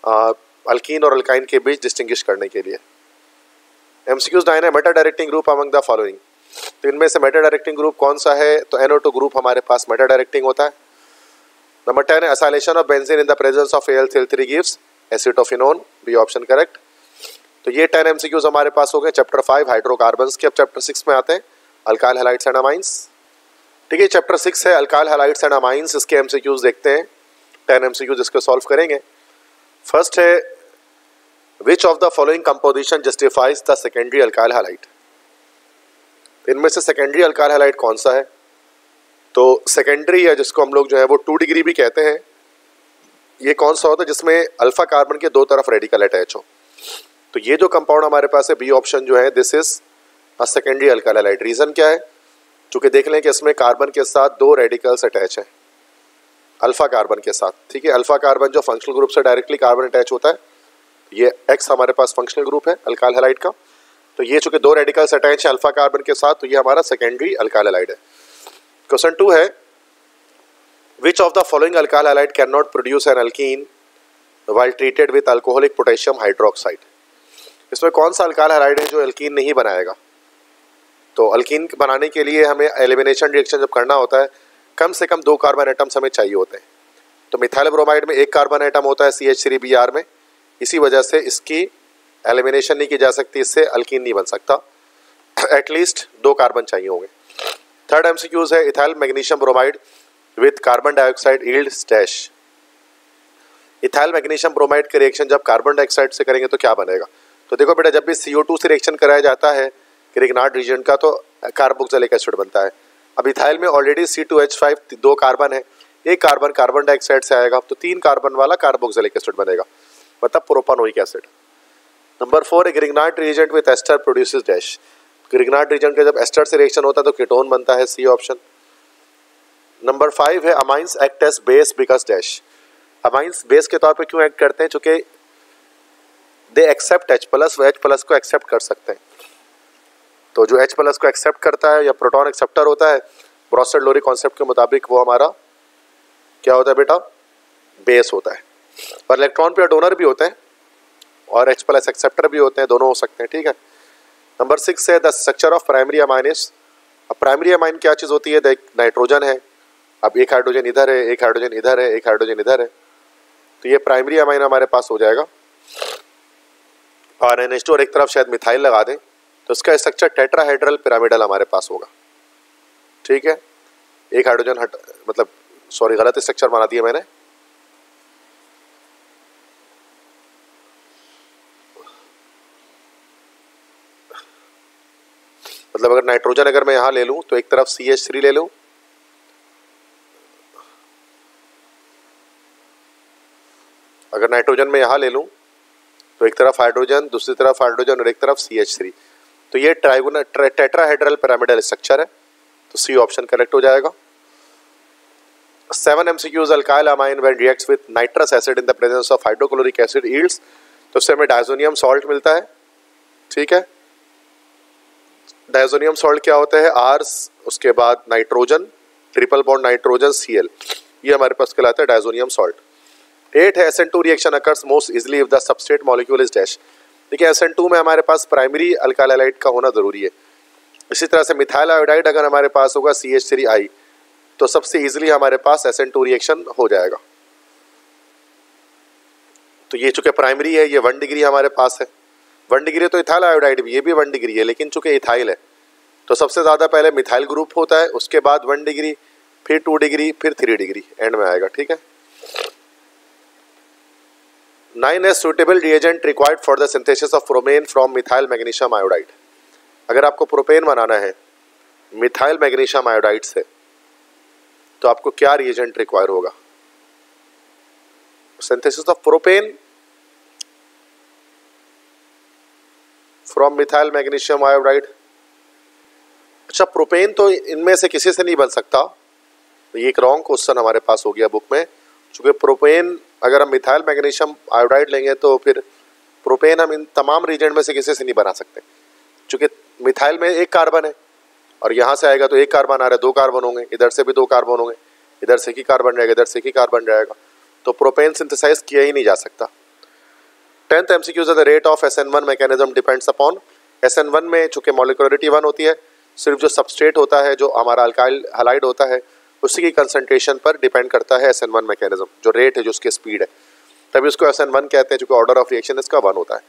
आ, अल्कीन और अल्काइन के बीच डिस्टिंग्विश करने के लिए। एमसीक्यूज नाइन है meta directing group among the following. तो इनमें से मेटा डायरेक्टिंग ग्रुप कौन सा है? तो एनओ टू ग्रुप हमारे पास मेटा डायरेक्टिंग होता है। नंबर टेन है acylation of benzene in the presence of A L C L three gives acetophenone, B option correct. तो ये टेन एमसीक्यूज हमारे पास हो गए चैप्टर फाइव हाइड्रोकार्बन्स के। अब चैप्टर सिक्स में आते हैं अल्काइल हैलाइड्स एंड अमाइंस। ठीक है, चैप्टर सिक्स है अल्काइल हैलाइड्स एंड अमाइंस, इसके एमसीक्यूज देखते हैं। टेन एमसीक्यूज इसको सॉल्व करेंगे। फर्स्ट है which of the following composition justifies the secondary alkyl halide. इनमें से सेकेंडरी अल्काइल हैलाइड कौन सा है? तो सेकेंडरी है जिसको हम लोग जो है वो टू डिग्री भी कहते हैं, ये कौन सा होता है जिसमें अल्फा कार्बन के दो तरफ रेडिकल अटैच हो? तो ये जो कंपाउंड हमारे पास है बी ऑप्शन जो है this is a secondary alkyl halide. Reason क्या है? चूँकि देख लें कि इसमें कार्बन के साथ दो रेडिकल्स अटैच हैं अल्फा कार्बन के साथ। ठीक है, अल्फा कार्बन जो फंक्शनल ग्रुप से डायरेक्टली कार्बन अटैच होता है, ये एक्स हमारे पास फंक्शनल ग्रुप है अल्काइल हैलाइड का। तो ये चूँकि दो रेडिकल्स अटैच है अल्फा कार्बन के साथ, तो ये हमारा सेकेंडरी अल्काइल हैलाइड है। क्वेश्चन टू है which of the following alkyl halide can not produce an alkene while treated with alcoholic potassium hydroxide. इसमें कौन सा अल्काइल हैलाइड है जो अल्कीन नहीं बनाएगा? तो अल्कीन बनाने के लिए हमें एलिमिनेशन रिएक्शन जब करना होता है, कम से कम दो कार्बन एटम्स हमें चाहिए होते हैं। तो मिथाइल ब्रोमाइड में एक कार्बन एटम होता है C H three B R में, इसी वजह से इसकी एलिमिनेशन नहीं की जा सकती, इससे अल्कीन नहीं बन सकता। एटलीस्ट दो कार्बन चाहिए होंगे। थर्ड एमसीक्यूज है ethyl magnesium bromide with carbon dioxide yields dash. Ethyl magnesium bromide के रिएक्शन जब कार्बन डाइऑक्साइड से करेंगे तो क्या बनेगा? तो देखो बेटा, जब भी सी ओ टू से रिएक्शन कराया जाता है ग्रिगनार्ड रीजन का, तो कार्बोक्सिलिक एसिड बनता है। अब इथाइल में already C two H five दो कार्बन है, एक कार्बन कार्बन डाइऑक्साइड से आएगा, तो तीन कार्बन वाला कार्बोक्सिलिक एसिड बनेगा, मतलब propanoic acid. Number four Grignard reagent with ester produces dash. Grignard reagent का जब एस्टर से रिएक्शन होता है तो कीटोन बनता है, सी ऑप्शन। नंबर फाइव है amines act as base because dash. Amines base के तौर पे क्यों एक्ट करते हैं? चूँकि they accept H plus, H plus को एक्सेप्ट कर सकते हैं। तो जो एच प्लस को एक्सेप्ट करता है या प्रोटॉन एक्सेप्टर होता है, ब्रोस्टेड लोरी कॉन्सेप्ट के मुताबिक वो हमारा क्या होता है बेटा? बेस होता है। और इलेक्ट्रॉन पेयर डोनर भी होते हैं और एच प्लस एक्सेप्टर भी होते हैं, दोनों हो सकते हैं। ठीक है, नंबर सिक्स है the structure of primary amines. अब प्राइमरी अमाइन क्या चीज़ होती है? देख नाइट्रोजन है, अब एक हाइड्रोजन इधर है, एक हाइड्रोजन इधर है, एक हाइड्रोजन इधर है, तो ये प्राइमरी अमाइन हमारे पास हो जाएगा। और एन एच टू और एक तरफ शायद मिथाइल लगा दें, तो इसका स्ट्रक्चर टेट्राहेड्रल पिरामिडल हमारे पास होगा। ठीक है, एक हाइड्रोजन हट मतलब सॉरी गलत स्ट्रक्चर बना दिया मैंने। मतलब अगर नाइट्रोजन अगर मैं यहाँ ले लूँ तो एक तरफ सी एच थ्री ले लूँ, अगर नाइट्रोजन में यहाँ ले लूँ तो एक तरफ हाइड्रोजन, दूसरी तरफ हाइड्रोजन और एक तरफ सी एच थ्री। तो ये trigonal tray, tetrahedral pyramidal structure है, तो सी ऑप्शन करेक्ट हो जाएगा। Seven MCQs, alkyl amine when reacts with nitrous acid in the presence of hydrochloric acid yields, तो उससे हमें डायजोनियम सॉल्ट मिलता है। ठीक है, डायजोनियम सॉल्ट क्या होता है, आर उसके बाद nitrogen triple bond nitrogen C L, ये हमारे पास कहलाता है डायजोनियम सॉल्ट। एट है S N two reaction occurs most easily if the substrate molecule is dash. देखिए एस एन टू में हमारे पास प्राइमरी अल्काइलाइड का होना ज़रूरी है। इसी तरह से मिथाइल आयोडाइड अगर हमारे पास होगा सी एच थ्री आई तो सबसे ईजिली हमारे पास एस एन टू रिएक्शन हो जाएगा। तो ये चूँकि प्राइमरी है, ये वन डिग्री हमारे पास है, वन डिग्री तो इथाइल आयोडाइड भी, ये भी वन डिग्री है लेकिन चूँकि इथाइल है तो सबसे ज़्यादा पहले मिथाइल ग्रुप होता है, उसके बाद वन डिग्री, फिर टू डिग्री, फिर थ्री डिग्री एंड में आएगा। ठीक है, nine as suitable reagent required for the synthesis of propane from methyl magnesium iodide. अगर आपको प्रोपेन बनाना है मिथाइल मैग्नीशियम आयोडाइड से तो आपको क्या रिएजेंट रिक्वायर होगा, synthesis of propane from methyl magnesium iodide. अच्छा, प्रोपेन तो इनमें से किसी से नहीं बन सकता, ये एक रॉन्ग क्वेश्चन हमारे पास हो गया बुक में, चूँकि प्रोपेन अगर हम मिथाइल मैग्नीशियम आयोडाइड लेंगे तो फिर प्रोपेन हम इन तमाम रीजेंट में से किसी से नहीं बना सकते, चूँकि मिथाइल में एक कार्बन है और यहाँ से आएगा तो एक कार्बन आ रहा है, दो कार्बन होंगे, इधर से भी दो कार्बन होंगे, इधर से एक ही कार्बन रहेगा, इधर से एक ही कार्बन रहेगा, तो प्रोपेन सिंथेसाइज किया ही नहीं जा सकता। Tenth MCQ, the rate of S N one mechanism depends upon. S N one में चूँकि मॉलिकुलरिटी वन होती है, सिर्फ जो सबस्ट्रेट होता है जो हमारा अल्काइल हैलाइड होता है उसी की कंसनट्रेशन पर डिपेंड करता है एस एन वन मैकेनिज्म, जो रेट है जो उसकी स्पीड है, तभी उसको एस एन वन कहते हैं, चूँकि ऑर्डर ऑफ रिएक्शन इसका वन होता है।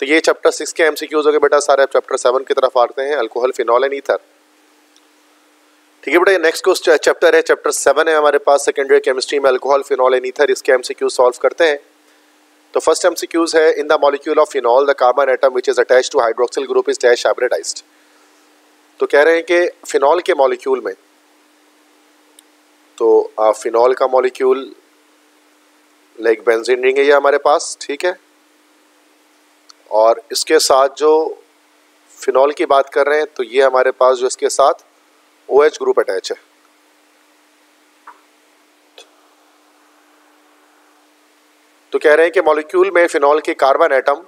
तो ये चैप्टर सिक्स के एम सी क्यूज हो गए बेटा सारे। चैप्टर सेवन की तरफ आते हैं, अल्कोहल फिनॉल एंड ईथर। ठीक है बेटा, ये नेक्स्ट क्वेश्चन चैप्टर है, चैप्टर सेवन है हमारे पास सेकेंडरी केमिस्ट्री में, अल्कोहल फिनॉल एंड ईथर, इसके एम सी क्यूज सॉल्व करते हैं। तो फर्स्ट एम सी क्यूज है, in the molecule of phenol the carbon atom which is attach to hydroxyl group is dash hybridized. तो कह रहे हैं कि फिनॉल के मॉलिक्यूल में, तो फिनॉल का मॉलिक्यूल लाइक बेंजीन रिंग है ये हमारे पास, ठीक है, और इसके साथ जो फिनॉल की बात कर रहे हैं तो ये हमारे पास जो इसके साथ OH ग्रुप अटैच है, तो कह रहे हैं कि मॉलिक्यूल में फिनॉल के कार्बन एटम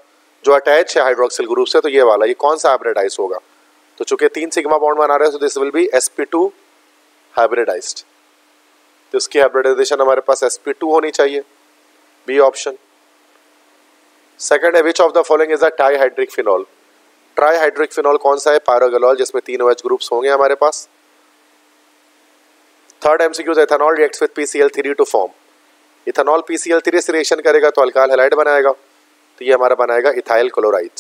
जो अटैच है हाइड्रोक्सिल ग्रुप से, तो ये वाला ये कौन सा हाइब्रिडाइज होगा, तो चूंकि तीन सिग्मा बॉन्ड बना रहे हैं तो this will be S P two hybridized. तो इसकी हाइब्रिडाइजेशन हमारे पास एस पी टू होनी चाहिए, बी ऑप्शन। सेकंड है, which of the following is a trihydric phenol. Trihydric phenol कौन सा है, पायरोगेलॉल, जिसमें तीन OH ग्रुप्स होंगे हमारे पास। Third MCQs, ethanol reacts with P C L three to form. Ethanol P C L three से रिएक्शन करेगा तो अल्काइल हैलाइड बनाएगा, तो ये हमारा बनाएगा इथाइल क्लोराइड।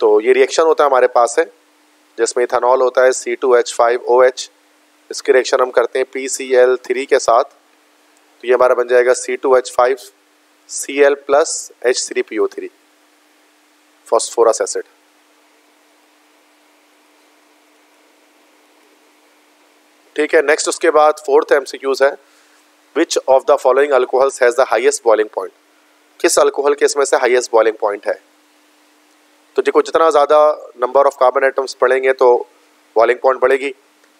तो ये रिएक्शन होता है हमारे पास है जिसमें इथेनॉल होता है C two H five O H, इसकी रिएक्शन हम करते हैं पी सी एल थ्री के साथ, तो ये हमारा बन जाएगा C two H five C L plus H three P O three phosphorous acid. ठीक है, नेक्स्ट उसके बाद फोर्थ एमसीक्यूज है, which of the following alcohols has the highest boiling point. किस अल्कोहल के इसमें से हाईएस्ट बॉइलिंग पॉइंट है, तो देखो जितना ज़्यादा नंबर ऑफ कार्बन एटम्स बढ़ेंगे तो बॉइलिंग पॉइंट बढ़ेगी।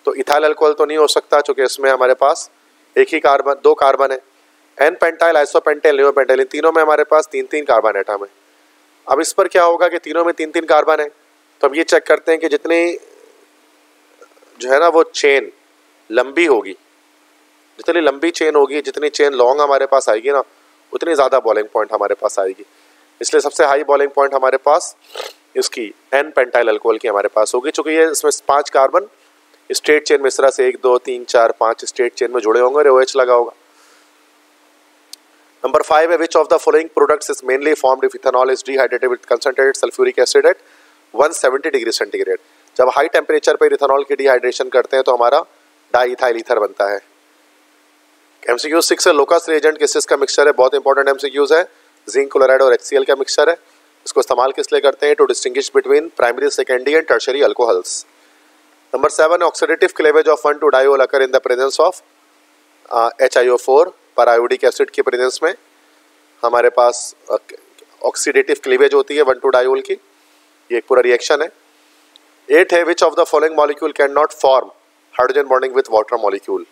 तो इथाइल अल्कोहल तो नहीं हो सकता चूँकि इसमें हमारे पास एक ही कार्बन, दो कार्बन है, एन पेंटाइल, आइसोपेंटाइल, नियोपेंटाइल, इन तीनों में हमारे पास तीन तीन कार्बन एटम है। अब इस पर क्या होगा कि तीनों में तीन तीन कार्बन है, तो हम ये चेक करते हैं कि जितनी जो है ना वो चेन लंबी होगी, जितनी लंबी चेन होगी, जितनी चेन लॉन्ग हमारे पास आएगी ना उतनी ज़्यादा बॉइलिंग पॉइंट हमारे पास आएगी, इसलिए सबसे हाई बॉइलिंग पॉइंट हमारे पास इसकी एन पेंटाइल अल्कोहल की हमारे पास होगी, चूँकि ये इसमें पाँच कार्बन स्ट्रेट चेन में इस तरह से एक दो तीन चार पाँच स्ट्रेट चेन में जुड़े होंगे और ओ एच लगा होगा। नंबर फाइव है, which of the following products is mainly formed if ethanol is dehydrated with concentrated sulphuric acid at one seventy degree centigrade. जब हाई टेम्परेचर पर इथेनॉल की डिहाइड्रेशन करते हैं तो हमारा डाई इथाइल ईथर बनता है। एमसीक्यू सिक्स है, लोकस रिएजेंट किस का मिक्सचर है, बहुत इंपॉर्टेंट एमसीक्यूज है, जिंक क्लोराइड और एचसीएल का मिक्सचर है। इसको इस्तेमाल किस लिए करते हैं? To distinguish between primary, secondary and tertiary alcohols. Number seven, oxidative cleavage of one two diol occur in the presence of H I O four, periodic acid के प्रेजेंस में हमारे पास ऑक्सीडेटिव क्लीवेज होती है one two diol की, ये एक पूरा reaction है। एट है, which of the following molecule can not form hydrogen bonding with water molecule.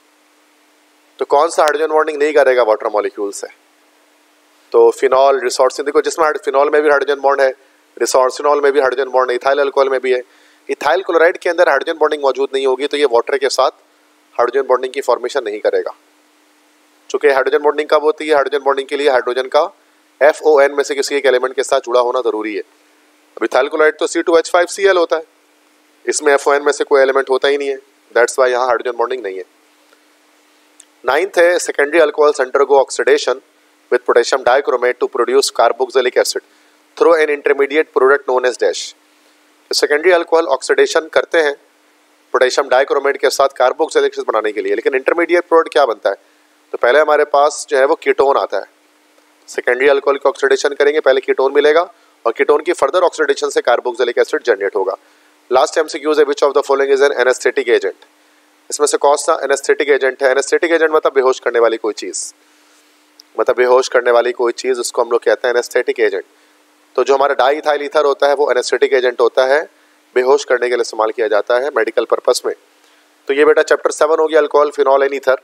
तो कौन सा हाइड्रोजन बॉन्डिंग नहीं करेगा वाटर मॉलिक्यूल से? तो फिनॉल, रिसॉर्सिन, देखो जिसमें फिनॉल में भी हाइड्रोजन बॉन्ड है, रिसॉर्सिनॉल में भी हाइड्रोजन बॉन्ड है, इथाइल अल्कोहल में भी है। इथाइल क्लोराइड के अंदर हाइड्रोजन बॉन्डिंग मौजूद नहीं होगी तो ये वाटर के साथ हाइड्रोजन बॉन्डिंग की फॉर्मेशन नहीं करेगा। चूँकि हाइड्रोजन बॉन्डिंग कब होती है? हाइड्रोजन बॉन्डिंग के लिए हाइड्रोजन का एफ ओ एन में से किसी एक एलिमेंट के साथ जुड़ा होना ज़रूरी है। अब इथाइल क्लोराइड तो C two H five C L होता है, इसमें एफ ओ एन में से कोई एलिमेंट होता ही नहीं है, दैट्स वाई यहाँ हाइड्रोजन बॉन्डिंग नहीं है। नाइन्थ है, secondary alcohols undergo oxidation with potassium dichromate to produce carboxylic acid through an intermediate product known as dash. Secondary alcohol oxidation करते हैं पोटेशियम डाइक्रोमेट के साथ कार्बोक्सिलिक एसिड बनाने के लिए, लेकिन इंटरमीडिएट प्रोडक्ट क्या बनता है? तो पहले हमारे पास जो है वो कीटोन आता है। सेकेंडरी अल्कोहल का ऑक्सीडेशन करेंगे, पहले कीटोन मिलेगा और कीटोन की फर्दर ऑक्सीडेशन से कार्बोक्सिलिक एसिड जनरेट होगा। लास्ट एमसीक्यूज है, which of the following is an anaesthetic agent. इसमें से कौन सा एनेस्थेटिक एजेंट है? एनेस्थेटिक एजेंट मतलब बेहोश करने वाली कोई चीज़, मतलब बेहोश करने वाली कोई चीज़ उसको हम लोग कहते हैं एनेस्थेटिक एजेंट। तो जो हमारा डाई इथाइल ईथर होता है वो एनेस्थेटिक एजेंट होता है, बेहोश करने के लिए इस्तेमाल किया जाता है मेडिकल पर्पस में। तो ये बेटा चैप्टर सेवन हो गया, alcohol, phenol and ether.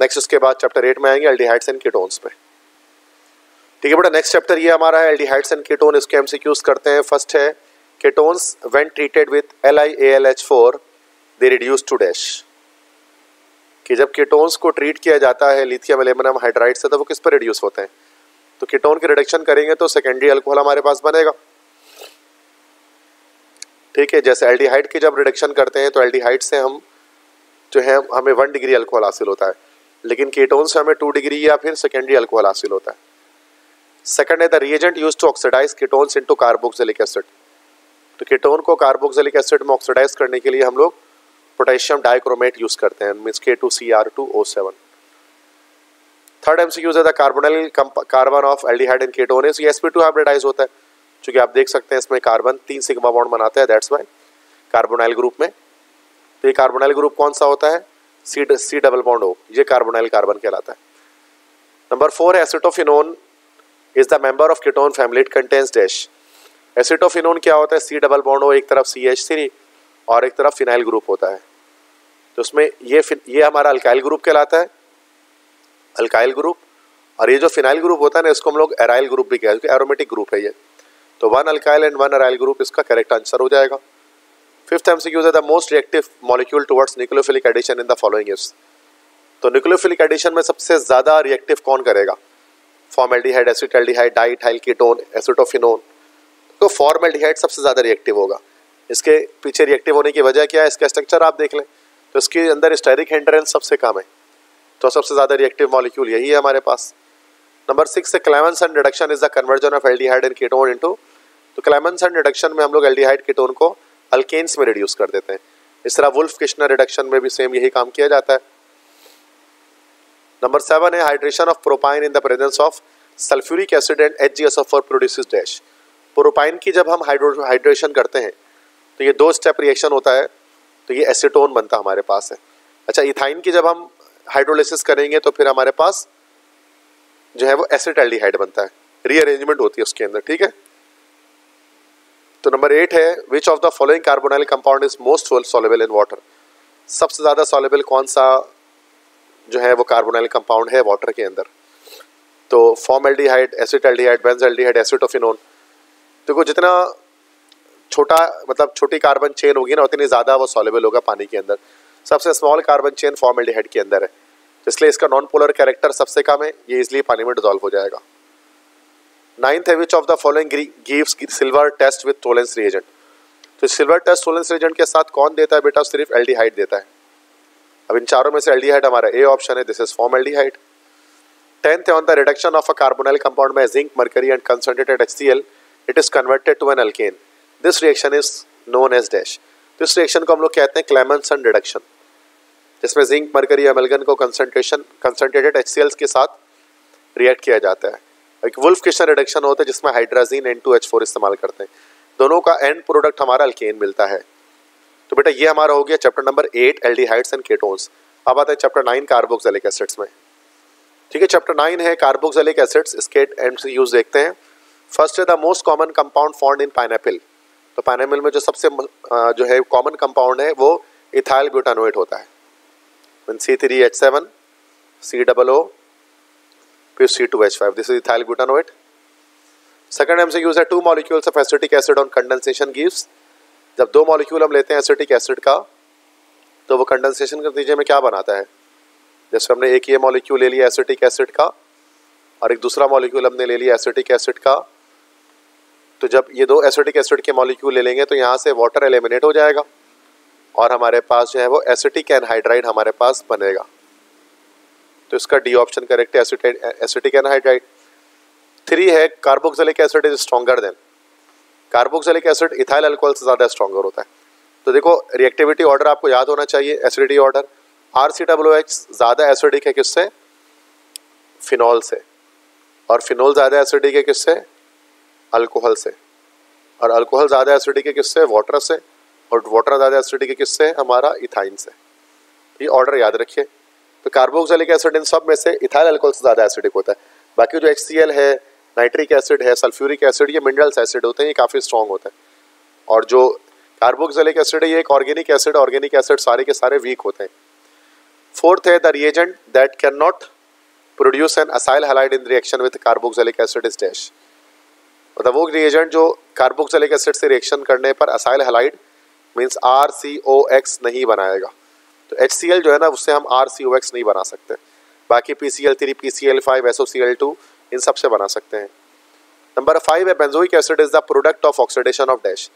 Next उसके बाद चैप्टर एट में आएंगे एल्डिहाइड्स एंड कीटोन्स पे। ठीक है बेटा, नेक्स्ट चैप्टर ये हमारा है एल्डिहाइड्स एंड कीटोन, इसके एमसीक्यूज करते हैं। फर्स्ट है, ketones when treated with L I A L H four they reduce to dash. कि जब कीटोन्स को ट्रीट किया जाता है लिथियम एल्यूमिनियम हाइड्राइड से तो वो किस पर रिड्यूस होते हैं? तो कीटोन के रिडक्शन करेंगे तो सेकेंडरी अल्कोहल हमारे पास बनेगा। ठीक है, जैसे एल्डिहाइड की जब रिडक्शन करते हैं तो एल्डिहाइड से हम जो है हमें वन डिग्री अल्कोहल हासिल होता है, लेकिन कीटोन से हमें टू डिग्री या फिर सेकेंडरी अल्कोहल हासिल होता है। सेकेंड है, the reagent use to oxidise ketones into carboxylic acid. तो कीटोन को कार्बोक्सिलिक एसिड में ऑक्सीडाइज करने के लिए हम लोग पोटेशियम डाइक्रोमेट यूज करते हैं, means K two C R two O seven. Third MCQs है, the carbonyl carbon of aldehyde and ketone is S P two hybridise होता है। चूँकि आप देख सकते हैं इसमें कार्बन तीन सिग्मा बॉन्ड बनाता है, दैट्स वाई कार्बोनिल ग्रुप में। तो ये कार्बोनिल ग्रुप कौन सा होता है? सी सी डबल बॉन्ड हो, ये कार्बोनिल कार्बन कहलाता है। Number four, acetophenone is the member of ketone family, it contains dash. Acetophenone क्या होता है? सी डबल बॉन्ड हो, एक तरफ सी एच थ्री और एक तरफ फिनाइल ग्रुप होता है। तो उसमें ये ये हमारा अल्काइल ग्रुप कहलाता है, अल्काइल ग्रुप। और ये जो फिनाइल ग्रुप होता है ना, इसको हम लोग एराइल ग्रुप भी कहते हैं, एरोमेटिक ग्रुप है ये। तो one alkyl and one aryl group इसका करेक्ट आंसर हो जाएगा। फिफ्थ एमसीक्यू है, the most reactive molecule towards nucleophilic addition in the following is. तो न्यूक्लियोफिलिक एडिशन में सबसे ज़्यादा रिएक्टिव कौन करेगा? Formaldehyde, acetaldehyde, diethyl ketone, acetophenone. तो फॉर्मेल्डिहाइड सबसे ज़्यादा रिएक्टिव होगा। इसके पीछे रिएक्टिव होने की वजह क्या है? इसका स्ट्रक्चर आप देख लें तो इसके अंदर स्टेरिक हिंड्रेंस सबसे कम है, तो सबसे ज़्यादा रिएक्टिव मॉलिक्यूल यही है हमारे पास। Number six, Clemmensen reduction is the conversion of aldehyde and ketone into. तो क्लेमेंस एंड रिडक्शन में हम लोग एल्डिहाइड कीटोन को अल्केन्स में रिड्यूस कर देते हैं। इस तरह वुल्फ किशनर रिडक्शन में भी सेम यही काम किया जाता है। नंबर सेवन है, hydration of propyne in the presence of sulphuric acid and H G S O four produces dash. Propyne की जब हम हाइड्रो हाइड्रेशन करते हैं तो ये दो स्टेप रिएक्शन होता है, तो ये एसीटोन बनता हमारे पास है। अच्छा, इथाइन की जब हम हाइड्रोलिसिस करेंगे तो फिर हमारे पास जो है वो एसिटल्डिहाइड बनता है, रीअरेंजमेंट होती है उसके अंदर। ठीक है, तो नंबर एट है, which of the following carbonyl compound is most soluble in water. सबसे ज़्यादा सॉल्युबल कौन सा जो है वो कार्बोनिल कंपाउंड है वाटर के अंदर? तो फॉर्मेल्डिहाइड, एसिटल्डिहाइड, बेंजल्डिहाइड, एसिटोफिनोन। देखो जितना छोटा मतलब छोटी कार्बन चेन होगी ना उतनी ज़्यादा वो सॉल्युबल होगा पानी के अंदर। सबसे स्मॉल कार्बन चेन फॉर्मेल्डिहाइड के अंदर है, इसलिए इसका नॉन पोलर कैरेक्टर सबसे कम है, ये इसलिए पानी में डिजॉल्व हो जाएगा। नाइन्थ है, which of the following gives silver test with Tollens reagent. तो सिल्वर टेस्ट टोलेंस रिएजेंट के साथ कौन देता है बेटा? सिर्फ एल्डिहाइड देता है। अब इन चारों में से एल्डिहाइड हमारा ए ऑप्शन है, दिस इज फॉर्मेल्डिहाइड। टेंथ है, on the reduction of a carbonyl compound में zinc, mercury and concentrated H C L it is converted to an alkane, this reaction is known as dash. तो इस रिएक्शन को हम लोग कहते हैं क्लेमेंसन रिडक्शन, जिसमें जिंक, मरकरी, एमलगन को concentration concentrated H C L के साथ रिएक्ट किया जाता है। एक वुल्फ किशन रिडक्शन होता है जिसमें hydrazine N two H four इस्तेमाल करते हैं। दोनों का एंड प्रोडक्ट हमारा अल्केन मिलता है। तो बेटा ये हमारा हो गया chapter number eight aldehydes and ketones. अब आता है चैप्टर नाइन कार्बोक्सिलिक एसिड्स में। ठीक है, चैप्टर नाइन है कार्बोक्सिलिक एसिड्स, इसके एमसीक्यूज देखते हैं। फर्स्ट है the most common compound found in pineapple. तो पाइनएप्पल में जो सबसे जो है कॉमन कंपाउंड है वो इथाइल ब्यूटानोएट होता है, C three H seven, C O O, फिर C two H five, this is ethyl butanoate. Second MCQs है two molecules of acetic acid on condensation gives. जब दो मॉलिक्यूल हम लेते हैं एसिटिक एसिड का तो वो कंडेंसेशन के नतीजे में क्या बनाता है। जैसे हमने एक ये मॉलिक्यूल ले लिया एसिटिक एसिड का और एक दूसरा मॉलिक्यूल हमने ले लिया एसिटिक एसिड का, तो जब ये दो एसिटिक एसिड के मॉलिक्यूल ले लेंगे तो यहाँ से वाटर एलिमिनेट हो जाएगा और हमारे पास जो है वो एसिटिक एनहाइड्राइड हमारे पास बनेगा। तो इसका डी ऑप्शन करेक्ट है, एसिटिक एनहाइड्राइड। थ्री है carboxylic acid is stronger than. Carboxylic acid ethyl alcohol से ज़्यादा स्ट्रॉन्गर होता है। तो देखो रिएक्टिविटी ऑर्डर आपको याद होना चाहिए, acidity order. R C W H ज़्यादा एसिडिक है किससे, फिनॉल से, और फिनॉल ज़्यादा एसिडिक है किससे, अल्कोहल से, और अल्कोहल ज़्यादा एसिडिक है किससे, वाटर से, और वाटर ज़्यादा एसिडिक है किससे, हमारा इथाइन से। ये ऑर्डर याद रखिए। तो कार्बोक्सिलिक एसिड इन सब में से इथाइल अल्कोहल से ज़्यादा एसिडिक होता है। बाकी जो एच सी एल है, नाइट्रिक एसिड है, सल्फ्यूरिक एसिड, ये मिनरल्स एसिड होते हैं, ये काफ़ी स्ट्रॉन्ग होते हैं। और जो कार्बोक्सिलिक एसिड है ये एक ऑर्गेनिक एसिड, ऑर्गेनिक एसिड सारे के सारे वीक होते हैं। फोर्थ है the reagent that can not produce an acyl halide in reaction with carboxylic acid is dash. मतलब वो रिएजेंट जो कार्बोक्सिलिक एसिड से रिएक्शन करने पर acyl halide means R C O X नहीं बनाएगा। तो एच सी एल जो है ना उससे हम आर सी ओ एक्स नहीं बना सकते। बाकी P C L three, P C L five, S O C L two, इन सब से बना सकते हैं। नंबर फाइव है benzoic acid is the product of oxidation of dash.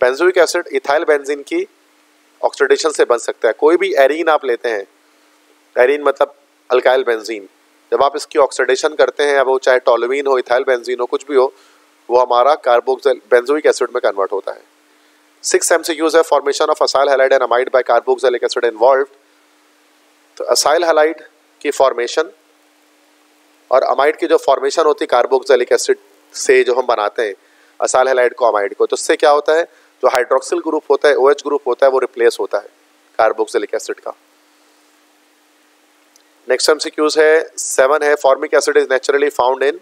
Benzoic acid ethyl benzene की ऑक्सीडेशन से बन सकता है। कोई भी एरीन आप लेते हैं, एरीन मतलब अल्काइल बेंजीन, जब आप इसकी ऑक्सीडेशन करते हैं, अब वो चाहे टोलुइन हो, इथाइल बेंजीन हो, कुछ भी हो, वो हमारा कार्बोक्सिल बेंजोइक एसिड में कन्वर्ट होता है। सिक्स एमसीक्यूज है formation of acyl halide and amide by carboxylic acid involved. तो असाइल हैलाइड की फॉर्मेशन और अमाइड की जो फॉर्मेशन होती है कार्बोक्सिलिक एसिड से, जो हम बनाते हैं असाइल हैलाइड को, अमाइड को, तो इससे क्या होता है, जो हाइड्रोक्सिल ग्रुप होता है, ओएच ग्रुप होता है, वो रिप्लेस होता है कार्बोक्सिलिक एसिड का। नेक्स्ट एमसीक्यूज है सेवन है formic acid is naturally found in.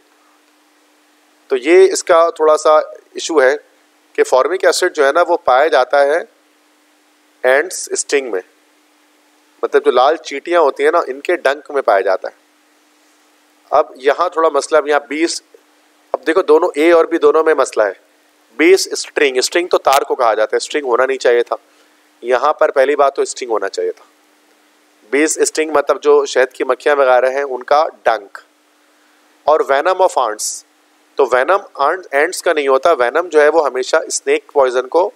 तो ये इसका थोड़ा सा इशू है कि फॉर्मिक एसिड जो है ना वो पाया जाता है एंड्स स्टिंग में, मतलब जो लाल चींटियाँ होती हैं ना इनके डंक में पाया जाता है। अब यहाँ थोड़ा मसला, अब यहाँ बीस, अब देखो दोनों ए और बी दोनों में मसला है। बीस स्ट्रिंग, स्ट्रिंग तो तार को कहा जाता है, स्ट्रिंग होना नहीं चाहिए था। यहाँ पर पहली बात तो स्ट्रिंग होना चाहिए था। बीस स्ट्रिंग मतलब जो शहद की मक्खियाँ वगैरह हैं उनका डंक। और वैनम ऑफ आंट्स, तो वैनम आंट एंड्स का नहीं होता, वैनम जो है वो हमेशा स्नेक पॉइजन को,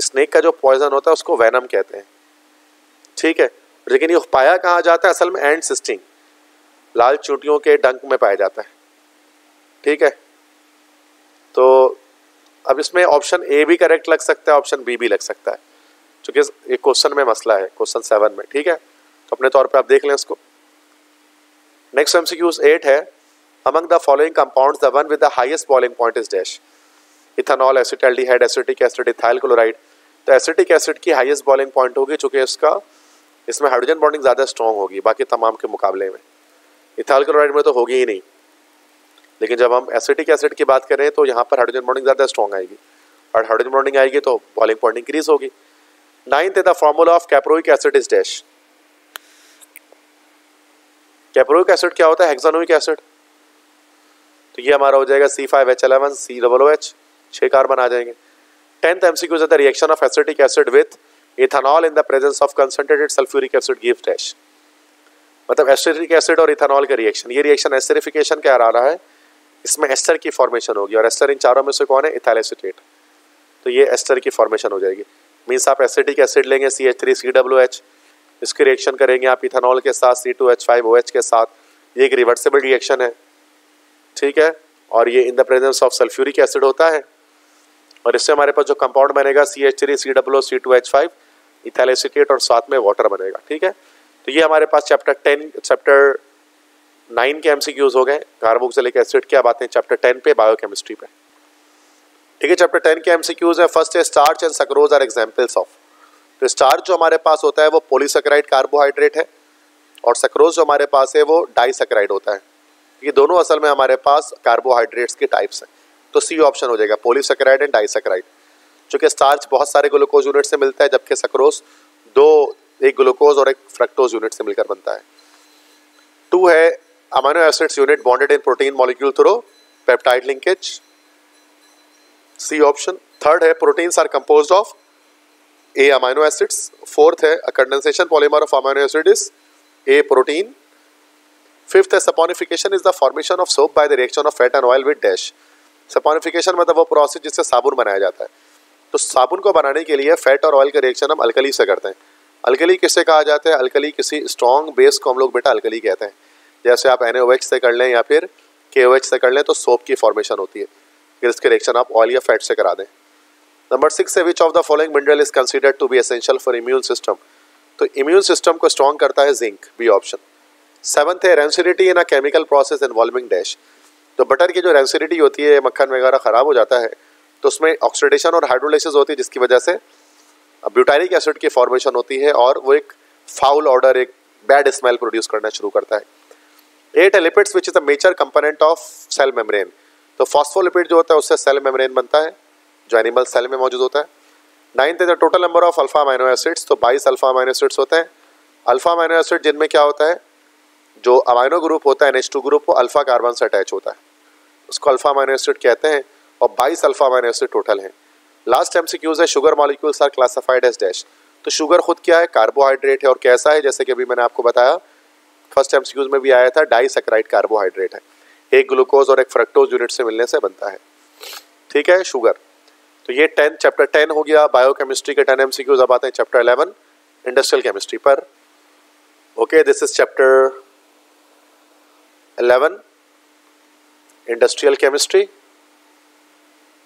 स्नेक का जो पॉइजन होता है उसको वैनम कहते हैं। ठीक है, लेकिन ये पाया कहाँ जाता है, असल में एंड्स स्टिंग, लाल चींटियों के डंक में पाया जाता है। ठीक है, तो अब इसमें ऑप्शन ए भी करेक्ट लग सकता है, ऑप्शन बी भी लग सकता है, क्योंकि ये क्वेश्चन में मसला है, क्वेश्चन सेवन में। ठीक है, तो अपने तौर पे आप देख लें इसको। नेक्स्ट एमसीक्यूज एट है among the following compounds the one with the highest boiling point is dash. Ethanol, acetaldehyde, acetic acid, ethyl chloride. तो एसिटिक एसिड की हाईएस्ट बॉइलिंग पॉइंट होगी, चूँकि इसका इसमें हाइड्रोजन बॉन्डिंग ज़्यादा स्ट्रॉन्ग होगी बाकी तमाम के मुकाबले में। इथाइल क्लोराइड में तो होगी ही नहीं, लेकिन जब हम एसिटिक एसिड की बात करें तो यहाँ पर हाइड्रोजन बॉन्डिंग ज़्यादा स्ट्रॉन्ग आएगी, और हाइड्रोजन बॉन्डिंग आएगी तो बॉइलिंग पॉइंट इंक्रीज होगी। नाइन्थ है the formula of caproic acid is dash. Caproic acid क्या होता है, हेक्सानोइक एसिड। तो ये हमारा हो जाएगा C five H eleven, C O O H, छः कार्बन आ जाएंगे। Tenth MCQs the reaction of acetic acid with ethanol in the presence of concentrated sulphuric acid gives dash. मतलब एस्टरिक एसिड और इथेनॉल का रिएक्शन, ये रिएक्शन एस्टरिफिकेशन क्या आ रहा है, इसमें एस्टर की फॉर्मेशन होगी, और एस्टर इन चारों में से कौन है, इथाइल एसिटेट। तो ये एस्टर की फॉर्मेशन हो जाएगी। मीन्स आप एसिटिक एसिड लेंगे C H three C W H, इसकी रिएक्शन करेंगे आप इथेनॉल के साथ C two H five O H के साथ, ये एक रिवर्सिबल रिएक्शन है। ठीक है, और ये in the presence of sulphuric acid होता है, और इससे हमारे पास जो कंपाउंड बनेगा C H three C W O C two H five, ethyl acetate, और साथ में वाटर बनेगा। ठीक है, तो ये हमारे पास चैप्टर टेन, चैप्टर नाइन के एमसीक्यूज हो गए कार्बोक्सिलिक एसिड की। अब आते हैं चैप्टर टेन पे, बायोकेमिस्ट्री पे। ठीक है, चैप्टर टेन के एमसीक्यूज है। फर्स्ट है starch and sucrose are examples of. तो स्टार्च जो हमारे पास होता है वो पॉलीसैकेराइड कार्बोहाइड्रेट है और सक्रोज जो हमारे पास है वो डाइसैकेराइड होता है। ये दोनों असल में हमारे पास कार्बोहाइड्रेट्स के टाइप्स हैं। तो सी ऑप्शन हो जाएगा, पॉलीसैकेराइड एंड डाइसैकेराइड। चूँकि स्टार्च बहुत सारे ग्लूकोज यूनिट से मिलता है जबकि सक्रोज दो, एक ग्लूकोज और एक फ्रक्टोज यूनिट से मिलकर बनता है। टू है amino acids unit bonded in protein molecule through peptide linkage, C option. Third है proteins are composed of a amino acids. Fourth है condensation polymer of amino acid is a protein. Fifth है saponification is the formation of soap by the reaction of fat and oil with dash. Saponification मतलब वो process जिससे साबुन बनाया जाता है। तो साबुन को बनाने के लिए फैट और ऑयल का रिएक्शन हम अल्कली से करते हैं। अल्कली किससे कहा जाता है? अल्कली किसी स्ट्रॉन्ग बेस को हम लोग बेटा अल्कली कहते हैं। जैसे आप एन ओ एच से कर लें या फिर के ओ एच से कर लें तो सोप की फॉर्मेशन होती है। फिर इसके रिएक्शन आप ऑयल या फैट से करा दें। नंबर सिक्स है which of the following mineral is considered to be essential for immune system. तो इम्यून सिस्टम को स्ट्रॉन्ग करता है जिंक, बी ऑप्शन। सेवन्थ है rancidity in a chemical process involving dash. तो बटर की जो रेंसिडिटी होती है, मक्खन वगैरह ख़राब हो जाता है तो उसमें ऑक्सीडेशन और हाइड्रोलाइसिस होती है जिसकी वजह से ब्यूटाइलिक एसिड की फॉर्मेशन होती है और वो एक फाउल ऑर्डर, एक बैड स्मेल प्रोड्यूस करना शुरू करता है। एट है lipids which is the major component of cell membrane. तो फॉस्फोलिपिड जो होता है उससे सेल मेम्ब्रेन बनता है जो एनिमल सेल में मौजूद होता है। नाइन्थ है the total number of alpha amino acids. तो बाईस अल्फा अमीनो एसिड्स होते हैं। अल्फा अमीनो एसिड जिनमें क्या होता है, जो अमीनो ग्रुप होता है एन एच टू ग्रुप वो अल्फा कार्बन से अटैच होता है, उसको अल्फा अमीनो एसिड कहते हैं। और बाईस अल्फा अमीनो एसिड टोटल हैं। लास्ट एमसीक्यूज है sugar molecules are classified as dash. तो शुगर खुद क्या है? कार्बोहाइड्रेट है और कैसा है, जैसे कि अभी मैंने आपको बताया फर्स्ट एमसीक्यूज में भी आया था, डाइसैकेराइड कार्बोहाइड्रेट है, एक ग्लूकोज और एक फ्रक्टोज यूनिट से मिलने से बनता है। ठीक है शुगर। तो ये टेन चैप्टर टेन हो गया बायोकेमिस्ट्री के टेन एमसीक्यूज। अब आते हैं चैप्टर इलेवन इंडस्ट्रियल केमिस्ट्री पर। Okay, this is chapter eleven industrial chemistry.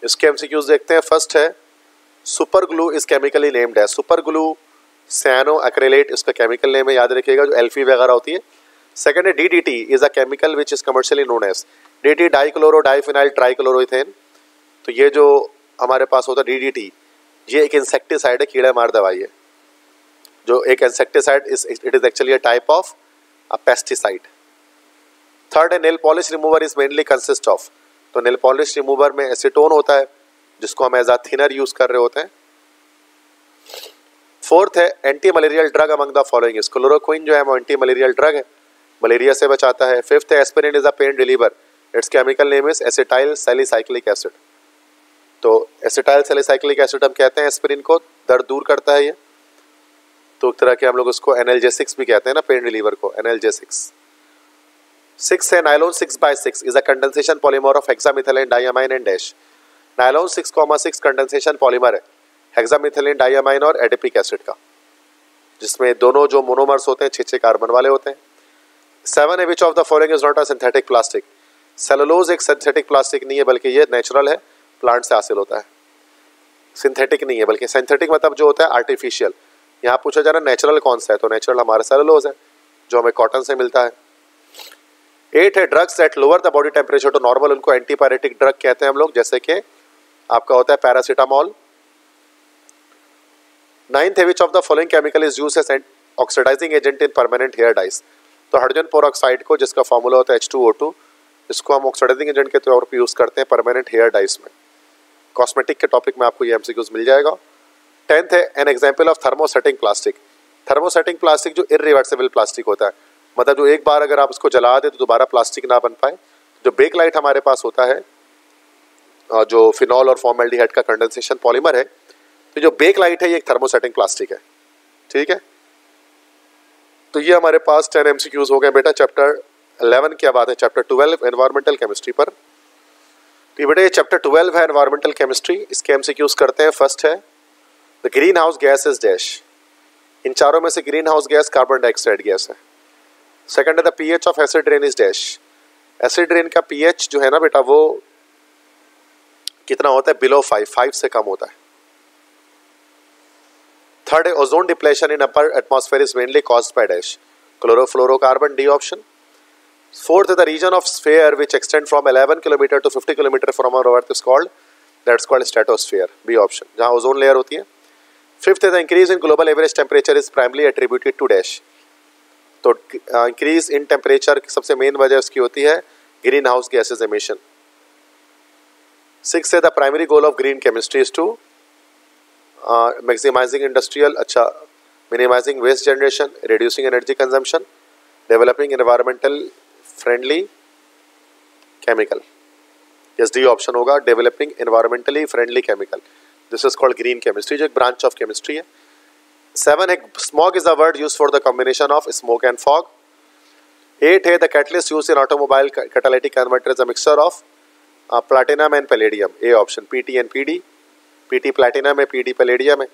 इसके एमसीक्यूज देखते हैं। फर्स्ट है super glue is chemically named है। सुपर ग्लू सैनो एक्रेलेट इसका केमिकल नेम है, याद रखिएगा, जो एल्फी वगैरह होती है। सेकंड है D D T is a chemical which is commercially known as D T dichloro diphenyl trichloroethane. तो ये जो हमारे पास होता है डी डी टी, ये एक इंसेक्टिसाइड है, कीड़ा मार दवाई है, जो एक insecticide it is actually a type of a pesticide. Third है nail polish remover is mainly consist of. तो नेल पॉलिश रिमूवर में एसीटोन होता है जिसको हम एज आ थिनर यूज कर रहे होते हैं। फोर्थ है anti malarial drug among the following is. Chloroquine जो है वो एंटी मलेरियल ड्रग है, मलेरिया से बचाता है। फिफ्थ है aspirin is a pain reliever, it's chemical name is acetyl salicylic acid. तो एसिटाइल सैलिसाइक्लिक एसिड हम कहते हैं एस्पिरिन को, दर्द दूर करता है ये। तो एक तरह के हम लोग उसको एनाल्जेसिक्स भी कहते हैं ना, पेन रिलीवर को एनाल्जेसिक्स। सिक्स है nylon six by six is a condensation polymer of hexamethylene diamine and dash. Nylon six comma six condensation polymer है हेक्सामिथाइलिन डाइअमाइन और एडिपिक एसिड का, जिसमें दोनों जो मोनोमर्स होते हैं छः छः कार्बन वाले होते हैं। सेवन है which of the following is not a synthetic plastic. Cellulose एक सिंथेटिक प्लास्टिक नहीं है बल्कि ये नेचुरल है, प्लांट से हासिल होता है, सिंथेटिक नहीं है। बल्कि सिंथेटिक मतलब जो होता है आर्टिफिशियल। यहाँ पूछा जा रहा है नेचुरल कौन सा है, तो नेचुरल हमारा सेलुलोज है जो हमें कॉटन से मिलता है। एट है drugs that lower the body temperature to normal, उनको एंटीपायरेटिक ड्रग कहते हैं हम लोग, जैसे कि आपका होता है पैरासीटामॉल। नाइन्थ है which of the following chemical is use as oxidising agent in permanent hair dyes. तो हाइड्रोजन पेरोक्साइड को, जिसका फॉर्मूला होता है एच टू ओ टू, इसको हम ऑक्सीडाइजिंग एजेंट के तौर पर यूज़ करते हैं परमानेंट हेयर डाइज में। कॉस्मेटिक के टॉपिक में आपको ये एमसीक्यूज मिल जाएगा। टेंथ है an example of thermosetting plastic. Thermosetting plastic जो इरिवर्सिबल प्लास्टिक होता है, मतलब जो एक बार अगर आप उसको जला दें तो दोबारा प्लास्टिक ना बन पाए। जो बेक लाइट हमारे पास होता है, जो फिनॉल और फॉर्मेल्डिहाइड का कंडेंसेशन पॉलीमर है, तो जो बेक लाइट है ये एक थर्मोसेटिंग प्लास्टिक है। ठीक है, तो ये हमारे पास टेन एमसीक्यूज हो गए बेटा चैप्टर इलेवन के। अब आते हैं चैप्टर ट्वेल्व एनवायरमेंटल केमिस्ट्री पर। तो ये बेटा ये चैप्टर ट्वेल्व है एनवायरमेंटल केमिस्ट्री, इसके एमसीक्यूज करते हैं। फर्स्ट है the greenhouse gas is dash. इन चारों में से greenhouse gas carbon dioxide gas है। सेकेंड है the P H of acid rain is dash. Acid rain का पी एच जो है ना बेटा वो कितना होता है, बिलो फाइव, फाइव से कम होता है। थर्ड है ozone depletion in upper atmosphere is mainly caused by dash, chlorofluorocarbon D option. Fourth, the region of sphere which extends from eleven kilometer to fifty kilometer from our Earth is called, that's called stratosphere, B option, जहाँ ozone layer होती है. Fifth, the increase in global average temperature is primarily attributed to dash. तो increase in temperature सबसे main वजह उसकी होती है greenhouse gases emission. Sixth, the primary goal of green chemistry is to uh, maximizing industrial, अच्छा, minimizing waste generation, reducing energy consumption, developing environmental friendly chemical, yes D option होगा, developing environmentally friendly chemical. This is called green chemistry, जो एक branch of chemistry है. Seven है smog is a word use for the combination of smoke and fog. Eight है the catalyst use in automobile catalytic converter is a mixture of platinum and palladium, A option, PT and PD, PT platinum है, PD palladium है.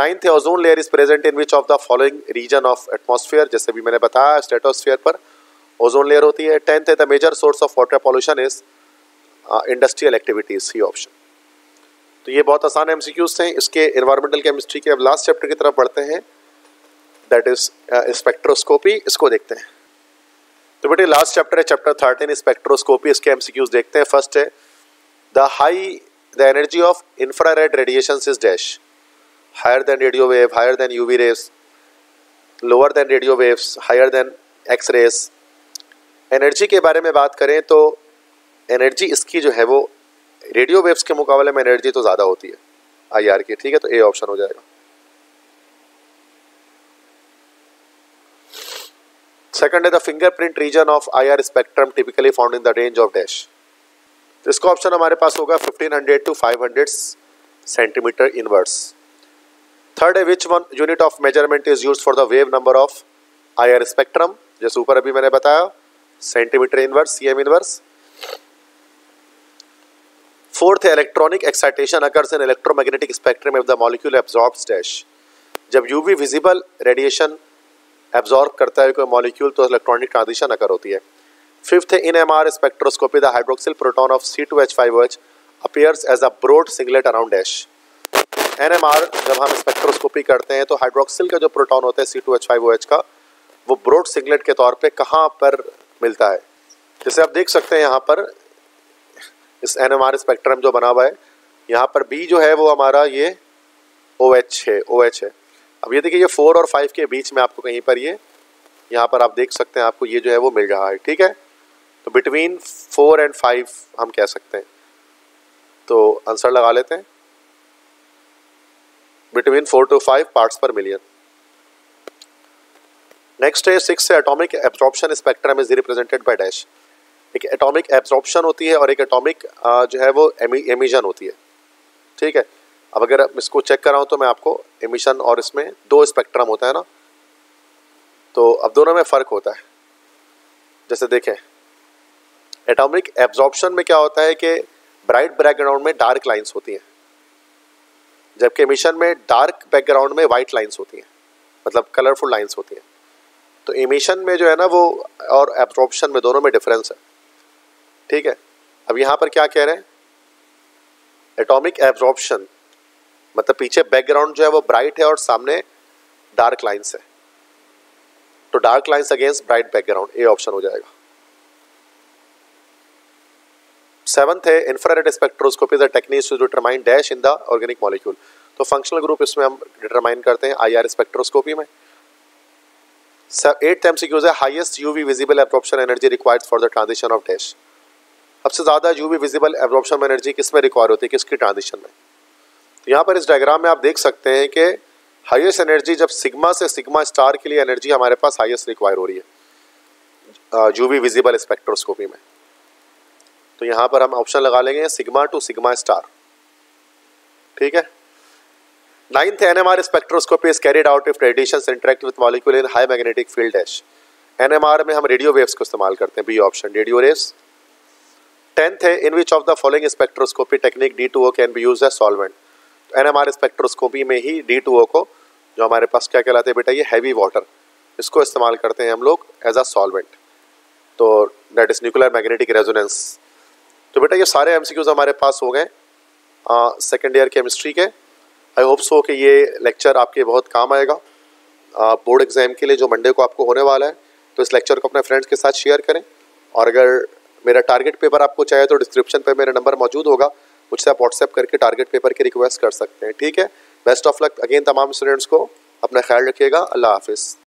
Ninth है ozone layer is present in which of the following region of atmosphere, जैसे भी मैंने बताया stratosphere पर ozone layer होती है. टेंथ है the major source of water pollution is industrial activities, ही ऑप्शन. तो ये बहुत आसान एमसीक्यूज हैं इसके एनवायरमेंटल केमिस्ट्री के. अब लास्ट चैप्टर की तरफ बढ़ते हैं, दैट इज स्पेक्ट्रोस्कोपी, इसको देखते हैं. तो बेटे लास्ट चैप्टर है चैप्टर थर्टीन स्पेक्ट्रोस्कोपी, इसके एमसीक्यूज देखते हैं. फर्स्ट है the high the energy of infrared radiation is dash, higher than radio wave, higher than UV rays, lower than radio waves, higher than X rays. Energy के बारे में बात करें तो एनर्जी इसकी जो है वो रेडियो वेव्स के मुकाबले में एनर्जी तो ज़्यादा होती है आई आर की, ठीक है, तो ए ऑप्शन हो जाएगा. सेकंड है the fingerprint region of I R spectrum typically found in the range of dash, तो इसका ऑप्शन हमारे पास होगा fifteen hundred to five hundred centimetre inverse. Third है which one unit of measurement is use for the wave number of I R spectrum, जैसे ऊपर अभी मैंने बताया centimetre inverse, CM inverse. Fourth है electronic excitation occurs in electromagnetic spectrum if the molecule absorbs dash, जब UV visible radiation absorb करता है कोई मॉलिक्यूल तो इलेक्ट्रॉनिक ट्रांजिशन अकर होती है. फिफ्थ है in M R spectroscopy the hydroxyl proton of C two H five H appears as a broad singlet around dash. N M R जब हम spectroscopy करते हैं तो हाइड्रोक्सिल का जो प्रोटॉन होता है C two H five O H का, वो ब्रोड सिंगलेट के तौर पर कहाँ पर मिलता है, जैसे आप देख सकते हैं यहाँ पर इस एनएमआर स्पेक्ट्रम जो बना हुआ है, यहाँ पर बी जो है वो हमारा ये ओएच है, ओएच है. अब ये देखिए ये फोर और फाइव के बीच में आपको कहीं पर ये यहाँ पर आप देख सकते हैं आपको ये जो है वो मिल रहा है, ठीक है, तो बिटवीन फोर एंड फाइव हम कह सकते हैं, तो आंसर लगा लेते हैं between four to five parts पर मिलियन. नेक्स्ट है सिक्स से atomic absorption spectrum is represented by dash, एक एटॉमिक एब्जॉर्प्शन होती है और एक एटॉमिक जो है वो एमिशन होती है, ठीक है. अब अगर इसको चेक कराऊँ तो मैं आपको एमिशन और इसमें दो स्पेक्ट्रम होता है ना, तो अब दोनों में फ़र्क होता है. जैसे देखें एटॉमिक एब्जॉर्प्शन में क्या होता है कि ब्राइट बैकग्राउंड में डार्क लाइन्स होती हैं, जबकि एमिशन में डार्क बैकग्राउंड में वाइट लाइन्स होती हैं, मतलब कलरफुल लाइन्स होती हैं. तो एमिशन में जो है ना वो और एब्जॉर्प्शन में दोनों में डिफरेंस है, ठीक है. अब यहाँ पर क्या कह रहे हैं एटॉमिक एब्जॉर्प्शन, मतलब पीछे बैकग्राउंड जो है वो ब्राइट है और सामने डार्क लाइंस है, तो dark lines against bright background, A option हो जाएगा. सेवंथ है infrared spectroscopy the techniques to determine dash in the organic molecule, तो फंक्शनल ग्रुप इसमें हम डिटरमाइन करते हैं आई आर स्पेक्ट्रोस्कोपी में. एट एमसीक्यूज है highest UV visible absorption energy required for the transition of dash, सबसे ज़्यादा यूवी विजिबल एब्जॉर्प्शन में एनर्जी किस में रिक्वायर होती है, किसकी ट्रांजिशन में. तो यहाँ पर इस डायग्राम में आप देख सकते हैं कि हाईएस्ट एनर्जी जब सिग्मा से सिग्मा स्टार के लिए एनर्जी हमारे पास हाईएस्ट रिक्वायर हो रही है यूवी विजिबल स्पेक्ट्रोस्कोपी में, तो यहाँ पर हम ऑप्शन लगा लेंगे सिग्मा टू सिग्मा स्टार, ठीक है. Ninth NMR spectroscopy is carried out if radiations interact with molecule in high magnetic field dash, NMR में हम रेडियो वेव्स को इस्तेमाल करते हैं, B option, radio rays. Tenth है in which of the following spectroscopy technique D two O can be use as solvent, NMR spectroscopy में ही D two ओ को जो हमारे पास क्या कहलाते हैं बेटा ये हैवी वाटर, इसको इस्तेमाल करते हैं हम लोग एज अ सॉल्वेंट, तो that is nuclear magnetic resonance. तो बेटा ये सारे एमसीक्यूज हमारे पास हो गए सेकेंड ईयर केमिस्ट्री के. आई होप सो कि ये लेक्चर आपके बहुत काम आएगा बोर्ड एग्ज़ाम के लिए जो मंडे को आपको होने वाला है. तो इस लेक्चर को अपने फ्रेंड्स के साथ शेयर करें। और अगर मेरा टारगेट पेपर आपको चाहिए तो डिस्क्रिप्शन पर मेरा नंबर मौजूद होगा, मुझसे आप व्हाट्सएप करके टारगेट पेपर की रिक्वेस्ट कर सकते हैं। ठीक है, बेस्ट ऑफ लक अगेन तमाम स्टूडेंट्स को। अपना ख्याल रखिएगा। अल्लाह हाफिज़।